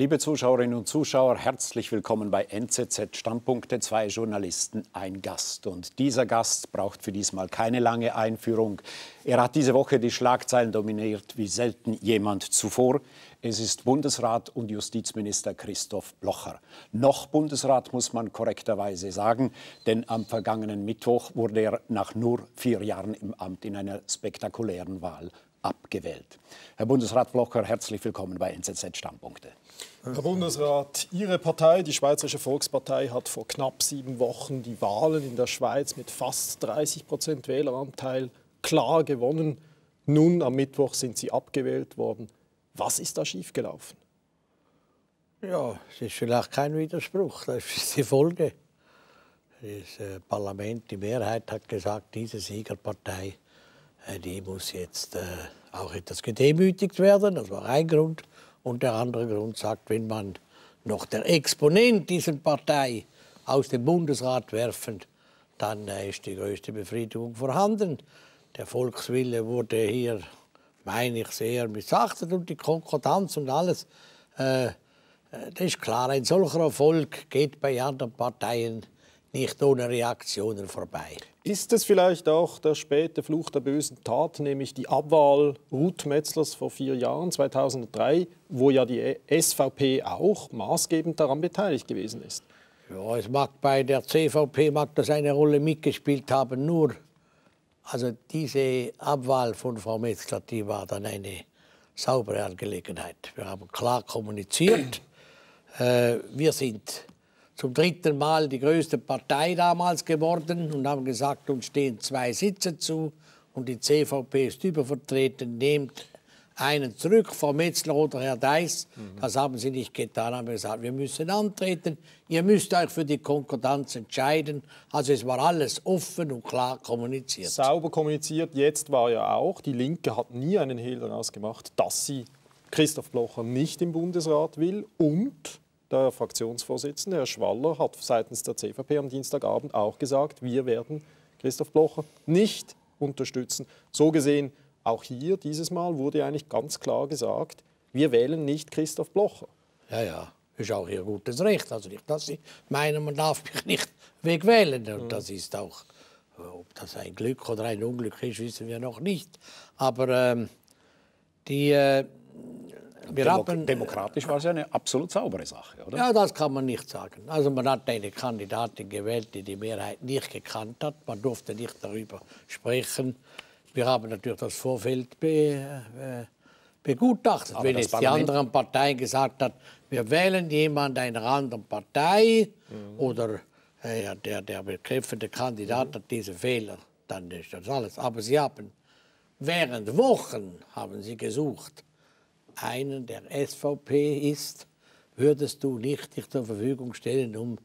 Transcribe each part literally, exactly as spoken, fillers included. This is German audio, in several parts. Liebe Zuschauerinnen und Zuschauer, herzlich willkommen bei N Z Z Standpunkte. Zwei Journalisten, ein Gast. Und dieser Gast braucht für diesmal keine lange Einführung. Er hat diese Woche die Schlagzeilen dominiert wie selten jemand zuvor. Es ist Bundesrat und Justizminister Christoph Blocher. Noch Bundesrat, muss man korrekterweise sagen, denn am vergangenen Mittwoch wurde er nach nur vier Jahren im Amt in einer spektakulären Wahl abgewählt. Herr Bundesrat Blocher, herzlich willkommen bei N Z Z Standpunkte. Herr Bundesrat, Ihre Partei, die Schweizerische Volkspartei, hat vor knapp sieben Wochen die Wahlen in der Schweiz mit fast dreißig Prozent Wähleranteil klar gewonnen. Nun am Mittwoch sind Sie abgewählt worden. Was ist da schiefgelaufen? Ja, es ist vielleicht kein Widerspruch, das ist die Folge. Das Parlament, die Mehrheit hat gesagt, diese Siegerpartei, die muss jetzt äh, auch etwas gedemütigt werden. Das war ein Grund. Und der andere Grund sagt, wenn man noch der Exponent dieser Partei aus dem Bundesrat werfen, dann äh, ist die größte Befriedigung vorhanden. Der Volkswille wurde hier, meine ich, sehr missachtet. Und die Konkordanz und alles, äh, das ist klar. Ein solcher Erfolg geht bei anderen Parteien nicht ohne Reaktionen vorbei. Ist es vielleicht auch der späte Fluch der bösen Tat, nämlich die Abwahl Ruth Metzlers vor vier Jahren, zweitausenddrei, wo ja die S V P auch maßgebend daran beteiligt gewesen ist? Ja, es mag bei der C V P mag das eine Rolle mitgespielt haben, nur also diese Abwahl von Frau Metzler, die war dann eine saubere Angelegenheit. Wir haben klar kommuniziert, äh, wir sind zum dritten Mal die größte Partei damals geworden und haben gesagt, uns stehen zwei Sitze zu und die C V P ist übervertreten, nehmt einen zurück, Frau Metzler oder Herr Deiß. Mhm. Das haben sie nicht getan, haben gesagt, wir müssen antreten, ihr müsst euch für die Konkordanz entscheiden. Also es war alles offen und klar kommuniziert. Sauber kommuniziert, jetzt war ja auch, die Linke hat nie einen Hehl daraus gemacht, dass sie Christoph Blocher nicht im Bundesrat will und der Fraktionsvorsitzende, Herr Schwaller, hat seitens der C V P am Dienstagabend auch gesagt, wir werden Christoph Blocher nicht unterstützen. So gesehen, auch hier dieses Mal wurde eigentlich ganz klar gesagt, wir wählen nicht Christoph Blocher. Ja, ja, ist auch ihr gutes Recht. Also nicht, dass Sie meinen, man darf mich nicht wegwählen. Und das ist auch, ob das ein Glück oder ein Unglück ist, wissen wir noch nicht. Aber ähm, die... Äh, Wir Demo haben, demokratisch war es ja eine absolut saubere Sache, oder? Ja, das kann man nicht sagen. Also man hat eine Kandidatin gewählt, die die Mehrheit nicht gekannt hat. Man durfte nicht darüber sprechen. Wir haben natürlich das Vorfeld be, äh, begutachtet. Aber wenn jetzt Parlament... die anderen Parteien gesagt hat, wir wählen jemanden einer anderen Partei mhm. oder äh, der, der betreffende Kandidat mhm. hat diese Fehler, dann ist das alles. Aber sie haben während Wochen haben sie gesucht, einen der S V P ist, würdest du nicht dich zur Verfügung stellen, um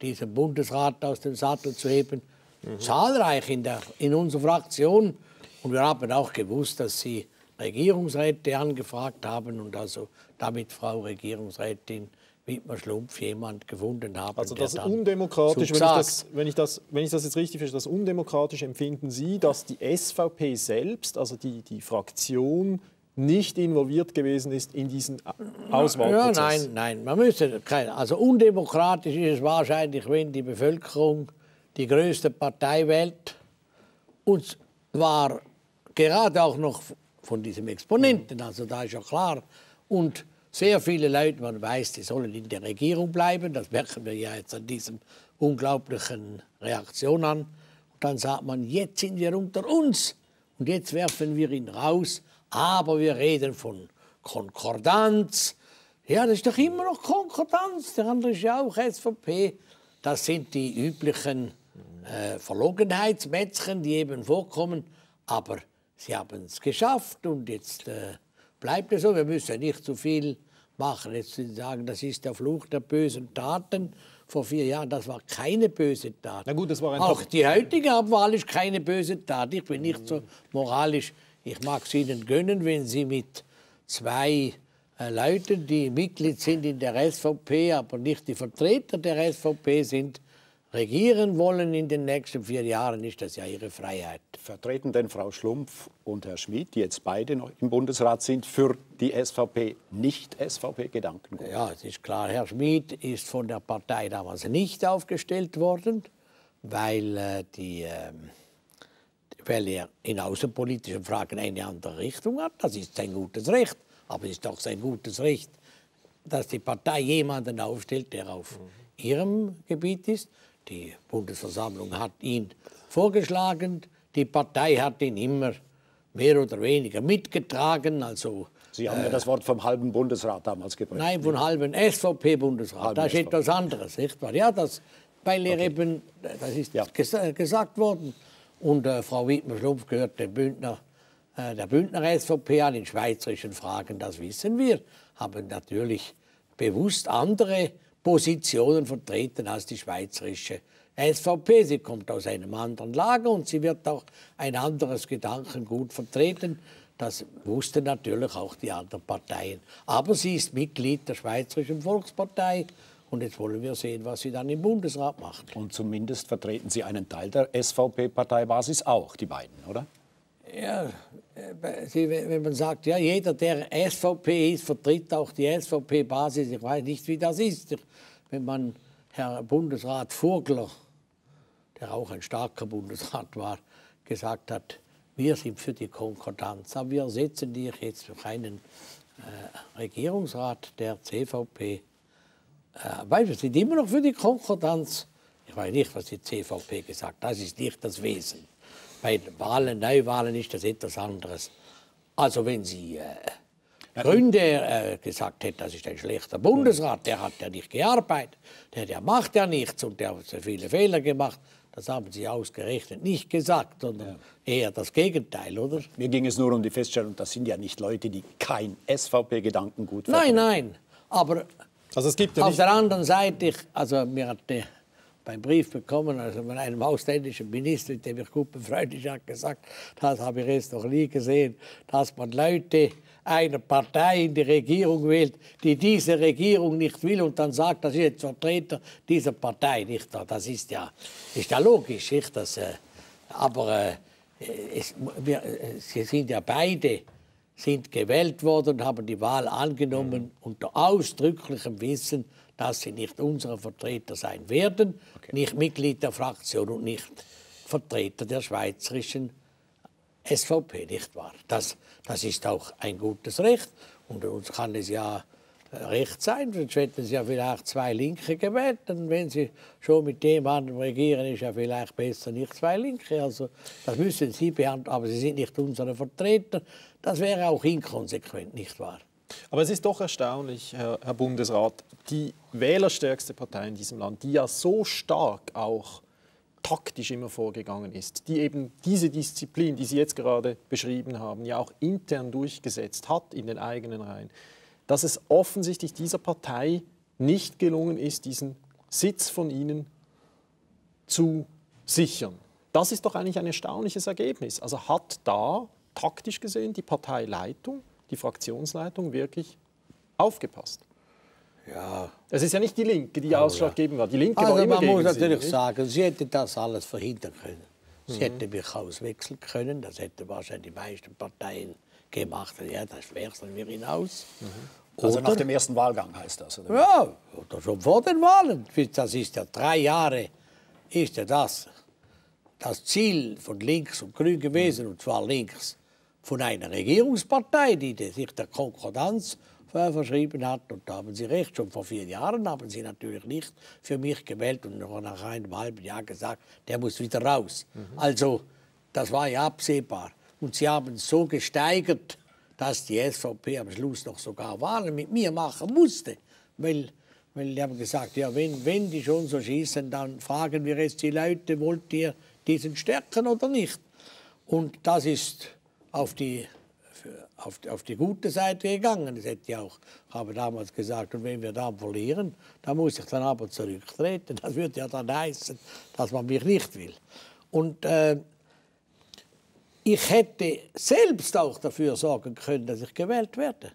diesen Bundesrat aus dem Sattel zu heben? Mhm. Zahlreich in, der, in unserer Fraktion. Und wir haben auch gewusst, dass sie Regierungsräte angefragt haben und also damit Frau Regierungsrätin Wittmer-Schlumpf jemand gefunden haben. Also das undemokratisch, wenn ich das, wenn, ich das, wenn ich das jetzt richtig verstehe, das undemokratisch empfinden Sie, dass die S V P selbst, also die, die Fraktion, nicht involviert gewesen ist in diesen Auswahlprozess? Ja, nein, nein, man müsste keine. Also undemokratisch ist es wahrscheinlich, wenn die Bevölkerung die größte Partei wählt und war gerade auch noch von diesem Exponenten, also da ist ja klar. Und sehr viele Leute, man weiß, die sollen in der Regierung bleiben, das merken wir ja jetzt an diesem unglaublichen Reaktion an. Und dann sagt man, jetzt sind wir unter uns und jetzt werfen wir ihn raus. Aber wir reden von Konkordanz. Ja, das ist doch immer noch Konkordanz. Der andere ist ja auch S V P. Das sind die üblichen äh, Verlogenheitsmätzchen, die eben vorkommen. Aber sie haben es geschafft und jetzt äh, bleibt es so. Wir müssen nicht zu viel machen. Jetzt sagen, das ist der Fluch der bösen Taten. Vor vier Jahren, das war keine böse Tat. Na gut, das war ein Auch die heutige Abwahl ist keine böse Tat. Ich bin nicht so moralisch. Ich mag es Ihnen gönnen, wenn Sie mit zwei äh, Leuten, die Mitglied sind in der S V P, aber nicht die Vertreter der S V P sind, regieren wollen in den nächsten vier Jahren, ist das ja ihre Freiheit. Vertreten denn Frau Schlumpf und Herr Schmid, die jetzt beide noch im Bundesrat sind, für die S V P nicht S V P-Gedankengut? Ja, es ist klar, Herr Schmid ist von der Partei damals nicht aufgestellt worden, weil, äh, die, äh, weil er in außenpolitischen Fragen eine andere Richtung hat. Das ist sein gutes Recht, aber es ist doch sein gutes Recht, dass die Partei jemanden aufstellt, der auf mhm. ihrem Gebiet ist. Die Bundesversammlung hat ihn vorgeschlagen. Die Partei hat ihn immer mehr oder weniger mitgetragen. Also, Sie haben äh, ja das Wort vom halben Bundesrat damals gebracht. Nein, vom halben S V P-Bundesrat. Das ist S V P. Etwas anderes, nicht wahr? Ja, das, weil er okay. eben, das ist ja. ges gesagt worden. Und äh, Frau Wittmer-Schlumpf gehört dem Bündner, äh, der Bündner S V P an in schweizerischen Fragen. Das wissen wir. Haben natürlich bewusst andere Positionen vertreten als die schweizerische S V P. Sie kommt aus einem anderen Lager und sie wird auch ein anderes Gedankengut vertreten. Das wussten natürlich auch die anderen Parteien. Aber sie ist Mitglied der Schweizerischen Volkspartei. Und jetzt wollen wir sehen, was sie dann im Bundesrat macht. Und zumindest vertreten Sie einen Teil der S V P-Parteibasis auch, die beiden, oder? Ja, wenn man sagt, ja, jeder, der S V P ist, vertritt auch die S V P-Basis. Ich weiß nicht, wie das ist. Wenn man Herrn Bundesrat Vogler, der auch ein starker Bundesrat war, gesagt hat, wir sind für die Konkordanz, aber wir setzen dir jetzt noch einen äh, Regierungsrat der C V P. Äh, weil wir sind immer noch für die Konkordanz. Ich weiß nicht, was die C V P gesagt hat. Das ist nicht das Wesen. Bei Wahlen, Neuwahlen ist das etwas anderes. Also wenn Sie äh, Gründe äh, gesagt hätten, das ist ein schlechter Bundesrat, der hat ja nicht gearbeitet, der, der macht ja nichts und der hat so viele Fehler gemacht, das haben Sie ausgerechnet nicht gesagt, sondern ja. eher das Gegenteil, oder? Mir ging es nur um die Feststellung, das sind ja nicht Leute, die kein S V P-Gedankengut vertreten. Nein, nein, aber also es gibt ja auf der anderen Seite, ich, also mir hat der... einen Brief bekommen, also von einem ausländischen Minister, mit dem ich gut befreundet bin, hat gesagt, das habe ich jetzt noch nie gesehen, dass man Leute einer Partei in die Regierung wählt, die diese Regierung nicht will und dann sagt, das ist jetzt Vertreter dieser Partei. Nicht? Das ist ja, ist ja logisch. Nicht? Das, äh, aber äh, es, wir, äh, sie sind ja beide sind gewählt worden, haben die Wahl angenommen unter ausdrücklichem Wissen, dass sie nicht unsere Vertreter sein werden, okay. nicht Mitglied der Fraktion und nicht Vertreter der schweizerischen S V P, nicht wahr? Das, das ist auch ein gutes Recht und uns kann es ja recht sein, sonst hätten sie ja vielleicht zwei Linke gewählt und wenn sie schon mit dem anderen regieren, ist ja vielleicht besser nicht zwei Linke, also das müssen sie beantworten, aber sie sind nicht unsere Vertreter, das wäre auch inkonsequent, nicht wahr? Aber es ist doch erstaunlich, Herr, Herr Bundesrat, die wählerstärkste Partei in diesem Land, die ja so stark auch taktisch immer vorgegangen ist, die eben diese Disziplin, die Sie jetzt gerade beschrieben haben, ja auch intern durchgesetzt hat in den eigenen Reihen, dass es offensichtlich dieser Partei nicht gelungen ist, diesen Sitz von Ihnen zu sichern. Das ist doch eigentlich ein erstaunliches Ergebnis. Also hat da taktisch gesehen die Parteileitung, die Fraktionsleitung wirklich aufgepasst. Ja. Es ist ja nicht die Linke, die oh, ausschlaggebend ja. war. Die Linke also war immer man muss natürlich sie, sagen, sie hätte das alles verhindern können. Sie mhm. hätte mich auswechseln können. Das hätten wahrscheinlich die meisten Parteien gemacht. Ja, das wechseln wir hinaus. Mhm. Also oder? Nach dem ersten Wahlgang heißt das? Oder? Ja, oder schon vor den Wahlen. Das ist ja drei Jahre, ist ja das, das Ziel von links und grün gewesen, mhm. und zwar links. Von einer Regierungspartei, die sich der Konkordanz verschrieben hat. Und da haben Sie recht, schon vor vier Jahren haben Sie natürlich nicht für mich gewählt und nach einem halben Jahr gesagt, der muss wieder raus. Mhm. Also, das war ja absehbar. Und Sie haben es so gesteigert, dass die S V P am Schluss noch sogar Wahlen mit mir machen musste. Weil, weil die haben gesagt, ja, wenn, wenn die schon so schießen, dann fragen wir jetzt die Leute, wollt ihr diesen stärken oder nicht? Und das ist... Auf die, auf, die, auf die gute Seite gegangen. Das hätte ich auch, ich habe damals gesagt, und wenn wir dann verlieren, dann muss ich dann aber zurücktreten. Das würde ja dann heißen, dass man mich nicht will. Und äh, ich hätte selbst auch dafür sorgen können, dass ich gewählt werde,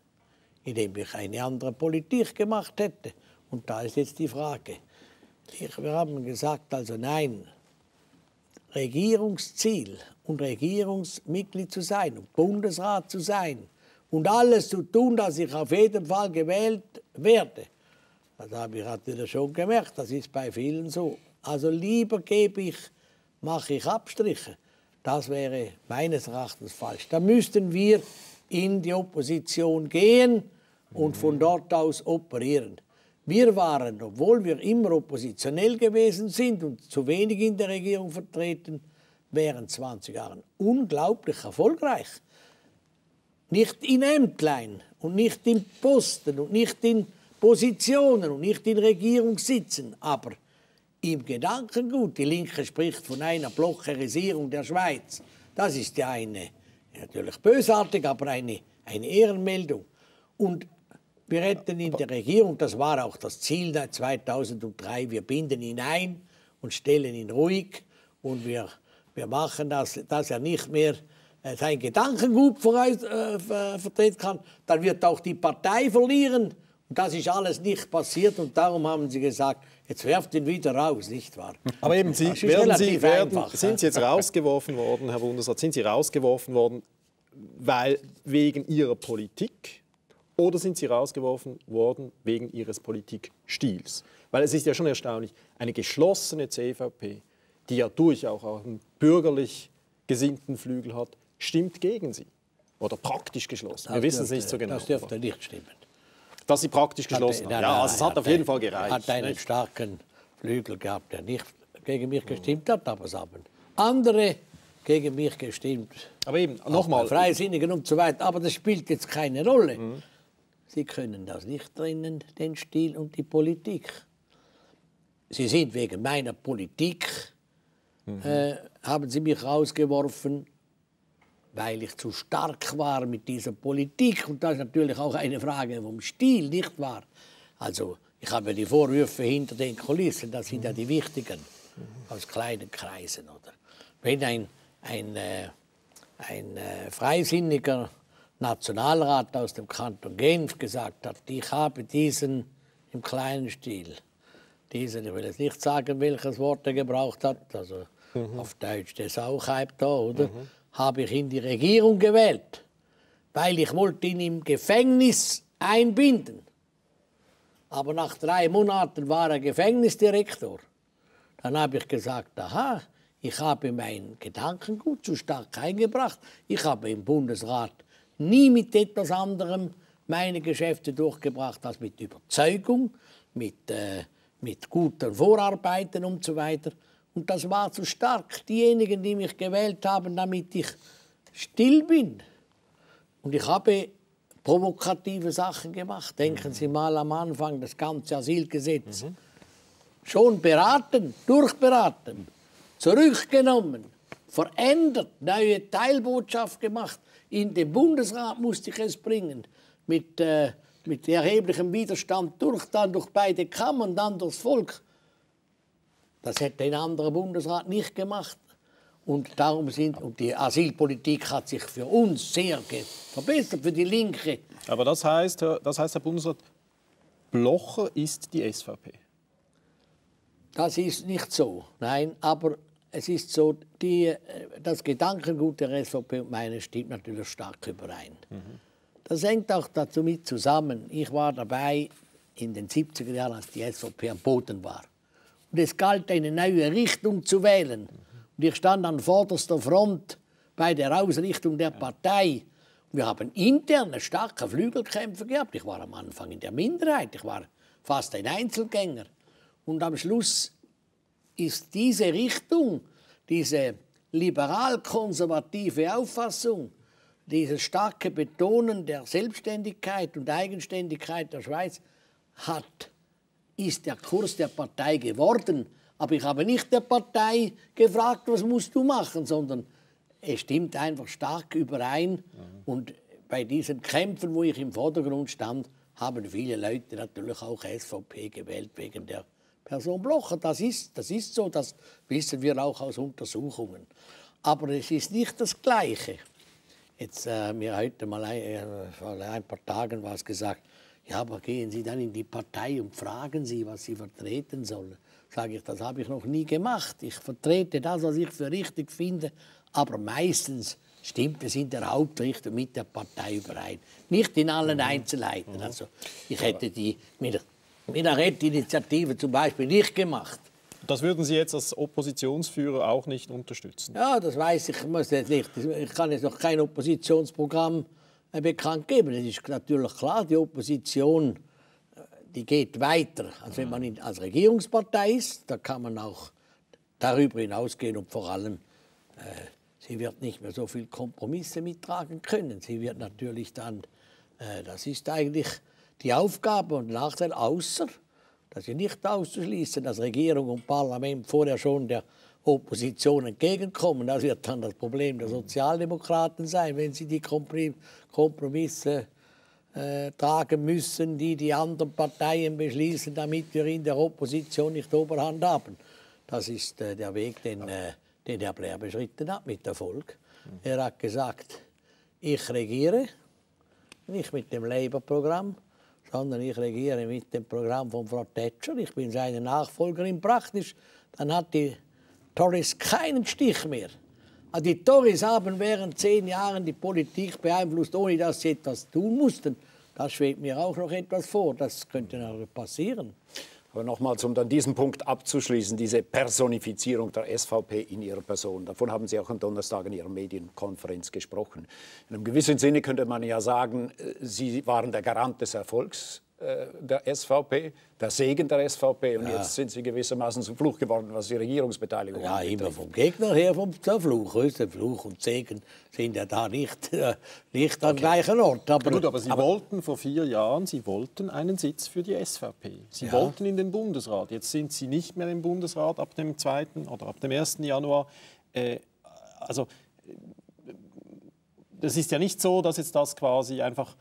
indem ich eine andere Politik gemacht hätte. Und da ist jetzt die Frage, Wir haben gesagt, also nein, Regierungsziel und Regierungsmitglied zu sein und Bundesrat zu sein und alles zu tun, dass ich auf jeden Fall gewählt werde. Das habe ich natürlich schon gemerkt, das ist bei vielen so. Also lieber gebe ich, mache ich Abstriche. Das wäre meines Erachtens falsch. Da müssten wir in die Opposition gehen und von dort aus operieren. Wir waren, obwohl wir immer oppositionell gewesen sind und zu wenig in der Regierung vertreten, während zwanzig Jahren unglaublich erfolgreich. Nicht in Ämtlein und nicht in Posten und nicht in Positionen und nicht in Regierungssitzen, aber im Gedankengut. Die Linke spricht von einer Blocherisierung der Schweiz. Das ist ja eine, natürlich bösartig, aber eine, eine Ehrenmeldung. Und wir hätten in der Regierung, das war auch das Ziel zweitausenddrei, wir binden ihn ein und stellen ihn ruhig. Und wir, wir machen das, dass er nicht mehr sein Gedankengut vertreten kann. Dann wird auch die Partei verlieren. Und das ist alles nicht passiert und darum haben Sie gesagt, jetzt werft ihn wieder raus, nicht wahr? Aber eben, Sie, werden Sie, werden, einfach, sind Sie jetzt rausgeworfen worden, Herr Bundesrat, sind Sie rausgeworfen worden weil, wegen Ihrer Politik oder sind Sie rausgeworfen worden wegen Ihres Politikstils? Weil es ist ja schon erstaunlich, eine geschlossene C V P, die ja durchaus auch einen bürgerlich gesinnten Flügel hat, stimmt gegen Sie. Oder praktisch geschlossen, wir wissen es nicht so genau. Das dürfte nicht stimmen. Dass sie praktisch geschlossen hat. Nein, nein, ja, also es hat auf jeden Fall gereicht. Er hat einen starken Flügel gehabt, der nicht gegen mich gestimmt hat, aber es haben andere gegen mich gestimmt. Aber eben, nochmal. Freisinnigen und so weiter. Aber das spielt jetzt keine Rolle. Mhm. Sie können das nicht trennen, den Stil und die Politik. Sie sind wegen meiner Politik, mhm. äh, haben Sie mich rausgeworfen, weil ich zu stark war mit dieser Politik. Und das ist natürlich auch eine Frage vom Stil, nicht wahr? Also, ich habe die Vorwürfe hinter den Kulissen, das sind ja die wichtigen, aus kleinen Kreisen. Oder? Wenn ein, ein, äh, ein äh, freisinniger Nationalrat aus dem Kanton Genf gesagt hat, ich habe diesen im kleinen Stil, diesen, ich will jetzt nicht sagen, welches Wort er gebraucht hat, also mhm. auf Deutsch das auch da, oder? Mhm. Habe ich in die Regierung gewählt, weil ich wollte ihn im Gefängnis einbinden. Aber nach drei Monaten war er Gefängnisdirektor. Dann habe ich gesagt, aha, ich habe mein Gedankengut zu stark eingebracht. Ich habe im Bundesrat nie mit etwas anderem meine Geschäfte durchgebracht als mit Überzeugung, mit, äh, mit guten Vorarbeiten und so weiter. Und das war zu stark. Diejenigen, die mich gewählt haben, damit ich still bin. Und ich habe provokative Sachen gemacht. Denken Sie mal am Anfang, das ganze Asylgesetz. Mhm. Schon beraten, durchberaten, zurückgenommen, verändert, neue Teilbotschaft gemacht. In den Bundesrat musste ich es bringen. Mit, äh, mit erheblichem Widerstand durch, dann durch beide Kammern, dann durchs Volk. Das hätte ein anderer Bundesrat nicht gemacht. Und darum sind, und die Asylpolitik hat sich für uns sehr verbessert, für die Linke. Aber das heißt, das heißt, Herr Bundesrat, Blocher ist die S V P? Das ist nicht so, nein. Aber es ist so, die, das Gedankengut der S V P und meine stimmt natürlich stark überein. Mhm. Das hängt auch damit zusammen. Ich war dabei in den siebziger Jahren, als die S V P am Boden war. Und es galt, eine neue Richtung zu wählen. Und ich stand an vorderster Front bei der Ausrichtung der Partei. Und wir haben interne starke Flügelkämpfe gehabt. Ich war am Anfang in der Minderheit. Ich war fast ein Einzelgänger. Und am Schluss ist diese Richtung, diese liberal-konservative Auffassung, dieses starke Betonen der Selbstständigkeit und Eigenständigkeit der Schweiz, hat... ist der Kurs der Partei geworden. Aber ich habe nicht der Partei gefragt, was musst du machen, sondern es stimmt einfach stark überein. Mhm. Und bei diesen Kämpfen, wo ich im Vordergrund stand, haben viele Leute natürlich auch S V P gewählt wegen der Person Blocher. Das ist, das ist so, das wissen wir auch aus Untersuchungen. Aber es ist nicht das Gleiche. Jetzt äh, mir heute mal ein, äh, vor ein paar Tagen was gesagt, ja, aber gehen Sie dann in die Partei und fragen Sie, was Sie vertreten sollen. sage ich, das habe ich noch nie gemacht. Ich vertrete das, was ich für richtig finde, aber meistens stimmt es in der Hauptrichtung mit der Partei überein. Nicht in allen mhm. Einzelheiten. Mhm. Also, ich hätte die Minarett-Initiative zum Beispiel nicht gemacht. Das würden Sie jetzt als Oppositionsführer auch nicht unterstützen? Ja, das weiß ich. Ich muss jetzt nicht. Ich kann jetzt noch kein Oppositionsprogramm bekannt geben. Es ist natürlich klar, die Opposition, die geht weiter. Also wenn man als Regierungspartei ist, da kann man auch darüber hinausgehen. Und vor allem, äh, sie wird nicht mehr so viele Kompromisse mittragen können. Sie wird natürlich dann, äh, das ist eigentlich die Aufgabe und Nachteil, außer, das ist nicht auszuschließen, dass Regierung und Parlament vorher schon der Opposition entgegenkommen. Das wird dann das Problem der Sozialdemokraten sein, wenn sie die Kompromisse äh, tragen müssen, die die anderen Parteien beschließen, damit wir in der Opposition nicht Oberhand haben. Das ist äh, der Weg, den, äh, den Herr Blair beschritten hat, mit Erfolg. Er hat gesagt, ich regiere, nicht mit dem Labour-Programm, sondern ich regiere mit dem Programm von Frau Thatcher. Ich bin seine Nachfolgerin praktisch. Dann hat die Tories keinen Stich mehr. Also die Tories haben während zehn Jahren die Politik beeinflusst, ohne dass sie etwas tun mussten. Da schwebt mir auch noch etwas vor. Das könnte noch passieren. Aber nochmals, um dann diesen Punkt abzuschließen, diese Personifizierung der S V P in ihrer Person. Davon haben Sie auch am Donnerstag in Ihrer Medienkonferenz gesprochen. In einem gewissen Sinne könnte man ja sagen, Sie waren der Garant des Erfolgs der S V P, der Segen der S V P. Und ja, jetzt sind Sie gewissermaßen zum Fluch geworden, was die Regierungsbeteiligung ja, angeht. Ja, immer vom Gegner her, vom Fluch. Fluch und Segen sind ja da nicht, äh, nicht am okay. gleichen Ort. Aber, Gut, aber Sie aber, wollten vor vier Jahren, Sie wollten einen Sitz für die S V P. Sie ja. wollten in den Bundesrat. Jetzt sind Sie nicht mehr im Bundesrat ab dem zweiten oder ab dem ersten Januar. Äh, also, das ist ja nicht so, dass jetzt das quasi einfach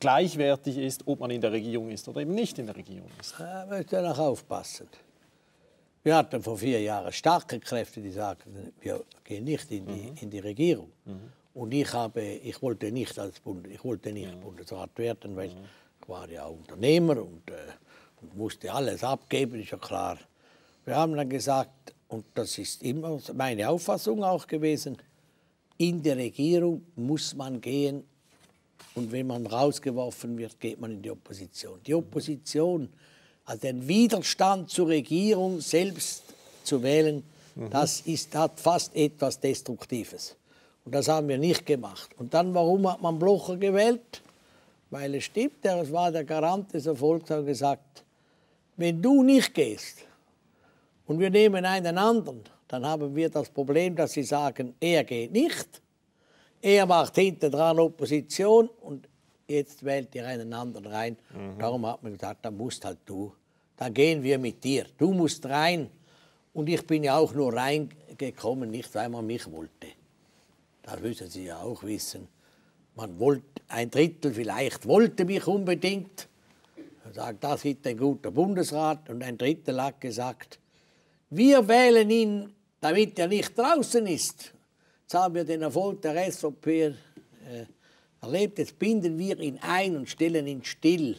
gleichwertig ist, ob man in der Regierung ist oder eben nicht in der Regierung ist. Da müsst ihr noch aufpassen. Wir hatten vor vier Jahren starke Kräfte, die sagten, wir gehen nicht in die, mhm. in die Regierung. Mhm. Und ich, habe, ich wollte nicht als Bund, ich wollte nicht mhm. Bundesrat werden, weil mhm. ich war ja Unternehmer und, äh, und musste alles abgeben, ist ja klar. Wir haben dann gesagt, und das ist immer meine Auffassung auch gewesen, in die Regierung muss man gehen. Und wenn man rausgeworfen wird, geht man in die Opposition. Die Opposition, also den Widerstand zur Regierung selbst zu wählen, mhm. das ist, hat fast etwas Destruktives. Und das haben wir nicht gemacht. Und dann, warum hat man Blocher gewählt? Weil es stimmt, er war der Garant des Erfolgs, hat gesagt, wenn du nicht gehst und wir nehmen einen anderen, dann haben wir das Problem, dass sie sagen, er geht nicht. Er macht hinten dran Opposition und jetzt wählt ihr einen anderen rein. Mhm. Darum hat man gesagt, da musst halt du. Dann gehen wir mit dir. Du musst rein. Und ich bin ja auch nur reingekommen, nicht weil man mich wollte. Das müssen Sie ja auch wissen. Man wollte, ein Drittel vielleicht wollte mich unbedingt. Er sagt, das ist ein guter Bundesrat. Und ein Drittel hat gesagt, wir wählen ihn, damit er nicht draußen ist. Jetzt haben wir den Erfolg der S V P äh, erlebt. Jetzt binden wir ihn ein und stellen ihn still.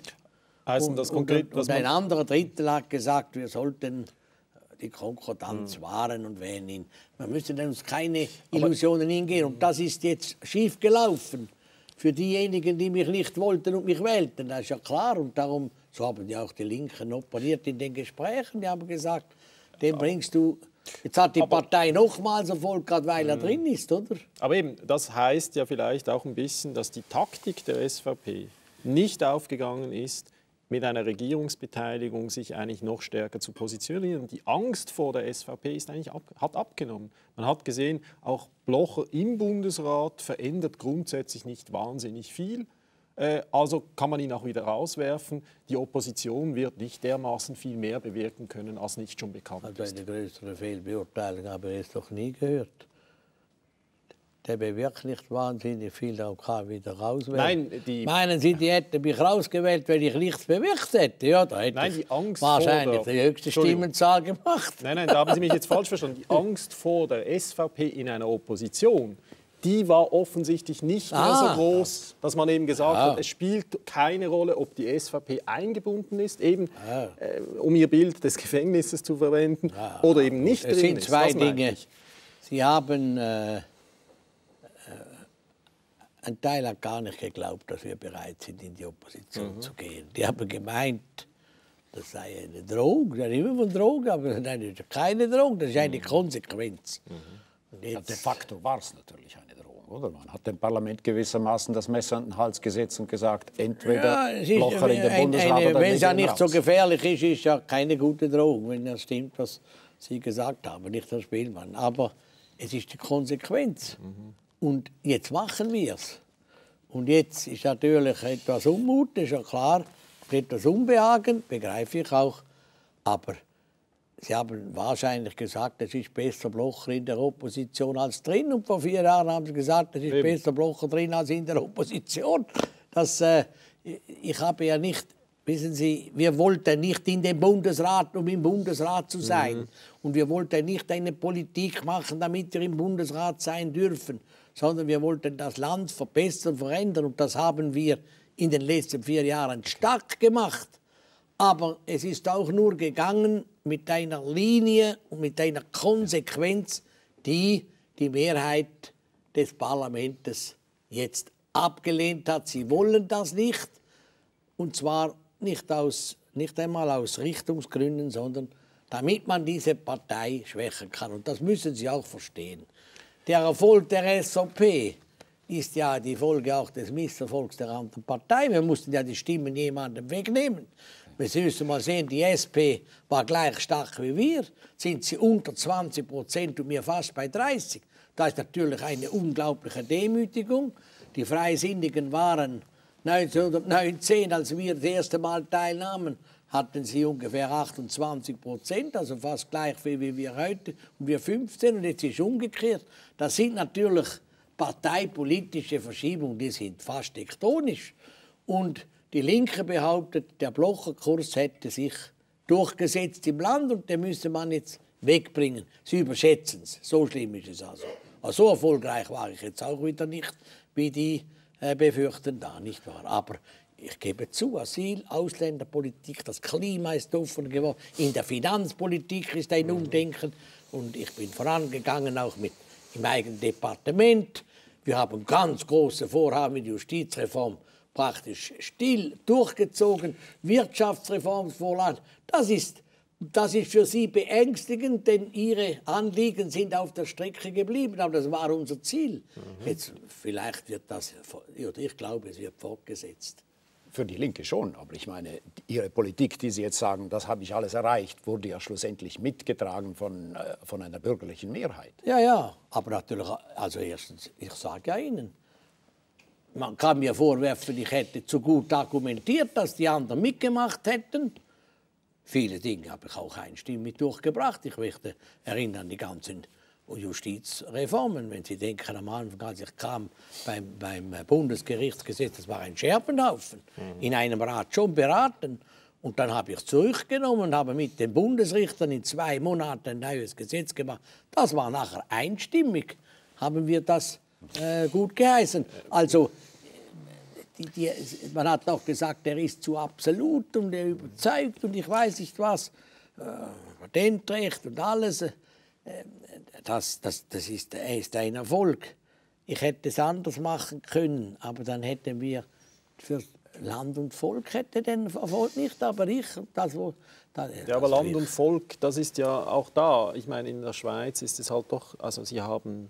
Heißen das konkret, und, und, und ein anderer Drittel hat gesagt, wir sollten die Konkordanz hm. wahren und wählen ihn. Wir müssen uns keine Illusionen aber, hingehen. Und das ist jetzt schief gelaufen für diejenigen, die mich nicht wollten und mich wählten. Das ist ja klar. Und darum, so haben ja auch die Linken operiert in den Gesprächen. Die haben gesagt, den bringst du. Jetzt hat die aber, Partei nochmals Erfolg, gerade weil er mh. drin ist, oder? Aber eben, das heißt ja vielleicht auch ein bisschen, dass die Taktik der S V P nicht aufgegangen ist, mit einer Regierungsbeteiligung sich eigentlich noch stärker zu positionieren. Die Angst vor der S V P ist eigentlich ab, hat abgenommen. Man hat gesehen, auch Blocher im Bundesrat verändert grundsätzlich nicht wahnsinnig viel. Also kann man ihn auch wieder rauswerfen. Die Opposition wird nicht dermaßen viel mehr bewirken können, als nicht schon bekannt also ist. Eine größere Fehlbeurteilung habe ich es doch nie gehört. Der bewirkt nicht wahnsinnig viel, der kann wieder rauswerfen. Nein, die Meinen Sie, die hätten mich rausgewählt, wenn ich nichts bewirkt hätte? Ja, da hätte nein, die Angst wahrscheinlich der, die höchste Stimmenzahl gemacht. Nein, nein, da haben Sie mich jetzt falsch verstanden. Die Angst vor der S V P in einer Opposition die war offensichtlich nicht ah, mehr so groß, dass man eben gesagt ah. hat, es spielt keine Rolle, ob die S V P eingebunden ist, eben ah. äh, um ihr Bild des Gefängnisses zu verwenden, ah, oder eben nicht drin ist. Es sind zwei Dinge. Sie haben äh, ein Teil hat gar nicht geglaubt, dass wir bereit sind, in die Opposition mhm. zu gehen. Die haben gemeint, das sei eine Drohung. Das ist immer von Drohung, aber nein, das ist keine Drohung, das ist eine mhm. Konsequenz. Mhm. Jetzt, de facto war es natürlich eine Drohung, oder? Man hat dem Parlament gewissermaßen das Messer an den Hals gesetzt und gesagt, entweder ja, Blocher in den Bundesrat eine, eine, oder wenn es ja nicht raus. So gefährlich ist, ist ja keine gute Drohung, wenn das stimmt, was Sie gesagt haben, nicht Herr Spielmann. Aber es ist die Konsequenz. Mhm. Und jetzt machen wir es. Und jetzt ist natürlich etwas Unmut, ist ja klar, etwas Unbehagen, begreife ich auch. Aber Sie haben wahrscheinlich gesagt, es ist besser Blocher in der Opposition als drin. Und vor vier Jahren haben Sie gesagt, es ist Eben. besser Blocher drin als in der Opposition. Das, äh, ich habe ja nicht, wissen Sie, wir wollten nicht in den Bundesrat, um im Bundesrat zu sein. Mhm. Und wir wollten nicht eine Politik machen, damit wir im Bundesrat sein dürfen. Sondern wir wollten das Land verbessern, verändern. Und das haben wir in den letzten vier Jahren stark gemacht. Aber es ist auch nur gegangen mit einer Linie und mit einer Konsequenz, die die Mehrheit des Parlaments jetzt abgelehnt hat. Sie wollen das nicht, und zwar nicht, aus, nicht einmal aus Richtungsgründen, sondern damit man diese Partei schwächen kann. Und das müssen Sie auch verstehen. Der Erfolg der S V P ist ja die Folge auch des Misserfolgs der anderen Partei. Wir mussten ja die Stimmen jemandem wegnehmen. Wir müssen mal sehen, die S P war gleich stark wie wir. Sind sie unter zwanzig Prozent und wir fast bei dreißig. Das ist natürlich eine unglaubliche Demütigung. Die Freisinnigen waren neunzehnhundertneunzehn, als wir das erste Mal teilnahmen, hatten sie ungefähr achtundzwanzig Prozent, also fast gleich viel wie wir heute. Und wir fünfzehn, und jetzt ist es umgekehrt. Das sind natürlich parteipolitische Verschiebungen, die sind fast tektonisch. Und die Linke behauptet, der Blocher-Kurs hätte sich durchgesetzt im Land und den müsse man jetzt wegbringen. Sie überschätzen es. So schlimm ist es also. Also so erfolgreich war ich jetzt auch wieder nicht, wie die äh, befürchten da, nicht wahr? Aber ich gebe zu, Asyl, Ausländerpolitik, das Klima ist offen geworden. In der Finanzpolitik ist ein Umdenken. Und ich bin vorangegangen auch mit im eigenen Departement. Wir haben ganz große Vorhaben mit der Justizreform praktisch still durchgezogen, Wirtschaftsreformvorlagen. Das ist, das ist für Sie beängstigend, denn Ihre Anliegen sind auf der Strecke geblieben, aber das war unser Ziel. Mhm. Jetzt, vielleicht wird das, ich glaube, es wird fortgesetzt. Für die Linke schon, aber ich meine, Ihre Politik, die Sie jetzt sagen, das habe ich alles erreicht, wurde ja schlussendlich mitgetragen von, äh, von einer bürgerlichen Mehrheit. Ja, ja, aber natürlich, also erstens, ich sage ja Ihnen, man kann mir vorwerfen, ich hätte zu gut argumentiert, dass die anderen mitgemacht hätten. Viele Dinge habe ich auch einstimmig durchgebracht. Ich möchte erinnern an die ganzen Justizreformen. Wenn Sie denken, am Anfang, als ich kam beim, beim Bundesgerichtsgesetz, das war ein Scherbenhaufen, mhm. in einem Rat schon beraten. Und dann habe ich es zurückgenommen und habe mit den Bundesrichtern in zwei Monaten ein neues Gesetz gemacht. Das war nachher einstimmig, haben wir das äh, gut geheißen. Also, die, die, man hat auch gesagt, er ist zu absolut und er überzeugt und ich weiß nicht was, äh, Patentrecht und alles. Äh, Das, das, das ist, ist ein Erfolg. Ich hätte es anders machen können, aber dann hätten wir für Land und Volk hätte den Erfolg nicht, aber ich. Das, wo, das, ja, aber Land und Volk, das ist ja auch da. Ich meine, in der Schweiz ist es halt doch, also Sie haben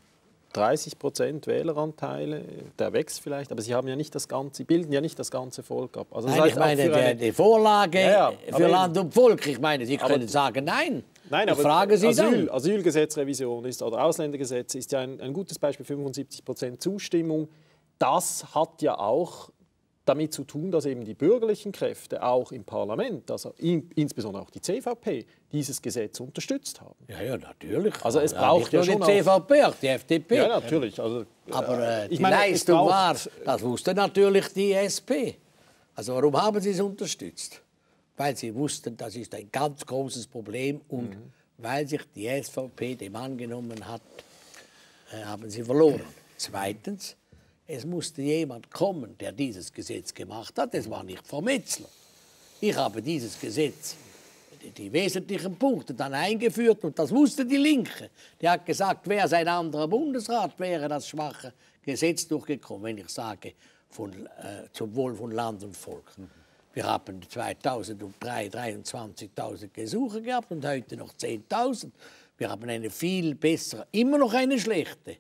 dreißig Prozent Wähleranteile, der wächst vielleicht, aber Sie haben ja nicht das ganze, Sie bilden ja nicht das ganze Volk ab. Also das nein, heißt ich meine, eine, die Vorlage ja, ja, für Land und Volk, ich meine, Sie können aber sagen, nein. Nein, aber Frage Sie Asyl, dann. Asylgesetzrevision ist, oder Ausländergesetz ist ja ein, ein gutes Beispiel, fünfundsiebzig Prozent Zustimmung. Das hat ja auch damit zu tun, dass eben die bürgerlichen Kräfte auch im Parlament, also in, insbesondere auch die C V P, dieses Gesetz unterstützt haben. Ja, ja, natürlich. Also es braucht ja, ja schon die C V P, auch die F D P. Ja, natürlich. Also, aber äh, die meine, Leistung braucht, war, das wusste natürlich die S P. Also warum haben Sie es unterstützt? Weil sie wussten, das ist ein ganz großes Problem und mhm. weil sich die S V P dem angenommen hat, äh, haben sie verloren. Zweitens, es musste jemand kommen, der dieses Gesetz gemacht hat. Es war nicht Frau Metzler. Ich habe dieses Gesetz, die wesentlichen Punkte, dann eingeführt und das wusste die Linke. Die hat gesagt, wäre es ein anderer Bundesrat, wäre das schwache Gesetz durchgekommen, wenn ich sage, von, äh, zum Wohl von Land und Volk. Mhm. Wir haben zweitausenddrei dreiundzwanzigtausend Gesuche gehabt und heute noch zehntausend. Wir haben eine viel bessere, immer noch eine schlechte,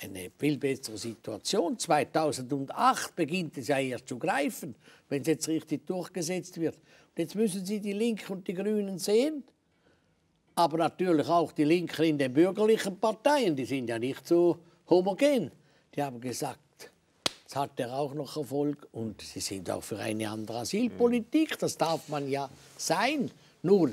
eine viel bessere Situation. zweitausendacht beginnt es ja erst zu greifen, wenn es jetzt richtig durchgesetzt wird. Und jetzt müssen Sie die Linken und die Grünen sehen, aber natürlich auch die Linken in den bürgerlichen Parteien, die sind ja nicht so homogen. Die haben gesagt, es hat er auch noch Erfolg und sie sind auch für eine andere Asylpolitik. Das darf man ja sein. Nur,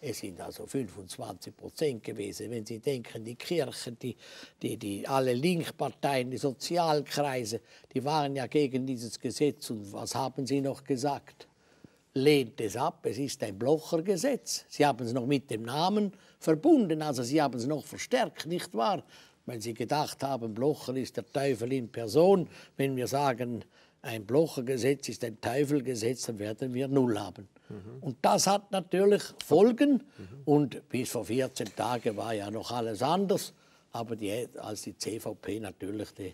es sind also fünfundzwanzig Prozent gewesen. Wenn Sie denken, die Kirchen, die, die, die, alle Linkparteien, die Sozialkreise, die waren ja gegen dieses Gesetz. Und was haben Sie noch gesagt? Lehnt es ab, es ist ein Blocher-Gesetz. Sie haben es noch mit dem Namen verbunden, also Sie haben es noch verstärkt, nicht wahr? Wenn Sie gedacht haben, Blocher ist der Teufel in Person, wenn wir sagen, ein Blocher-Gesetz ist ein Teufelgesetz, dann werden wir null haben. Mhm. Und das hat natürlich Folgen. Mhm. Und bis vor vierzehn Tagen war ja noch alles anders. Aber die, als die C V P natürlich die,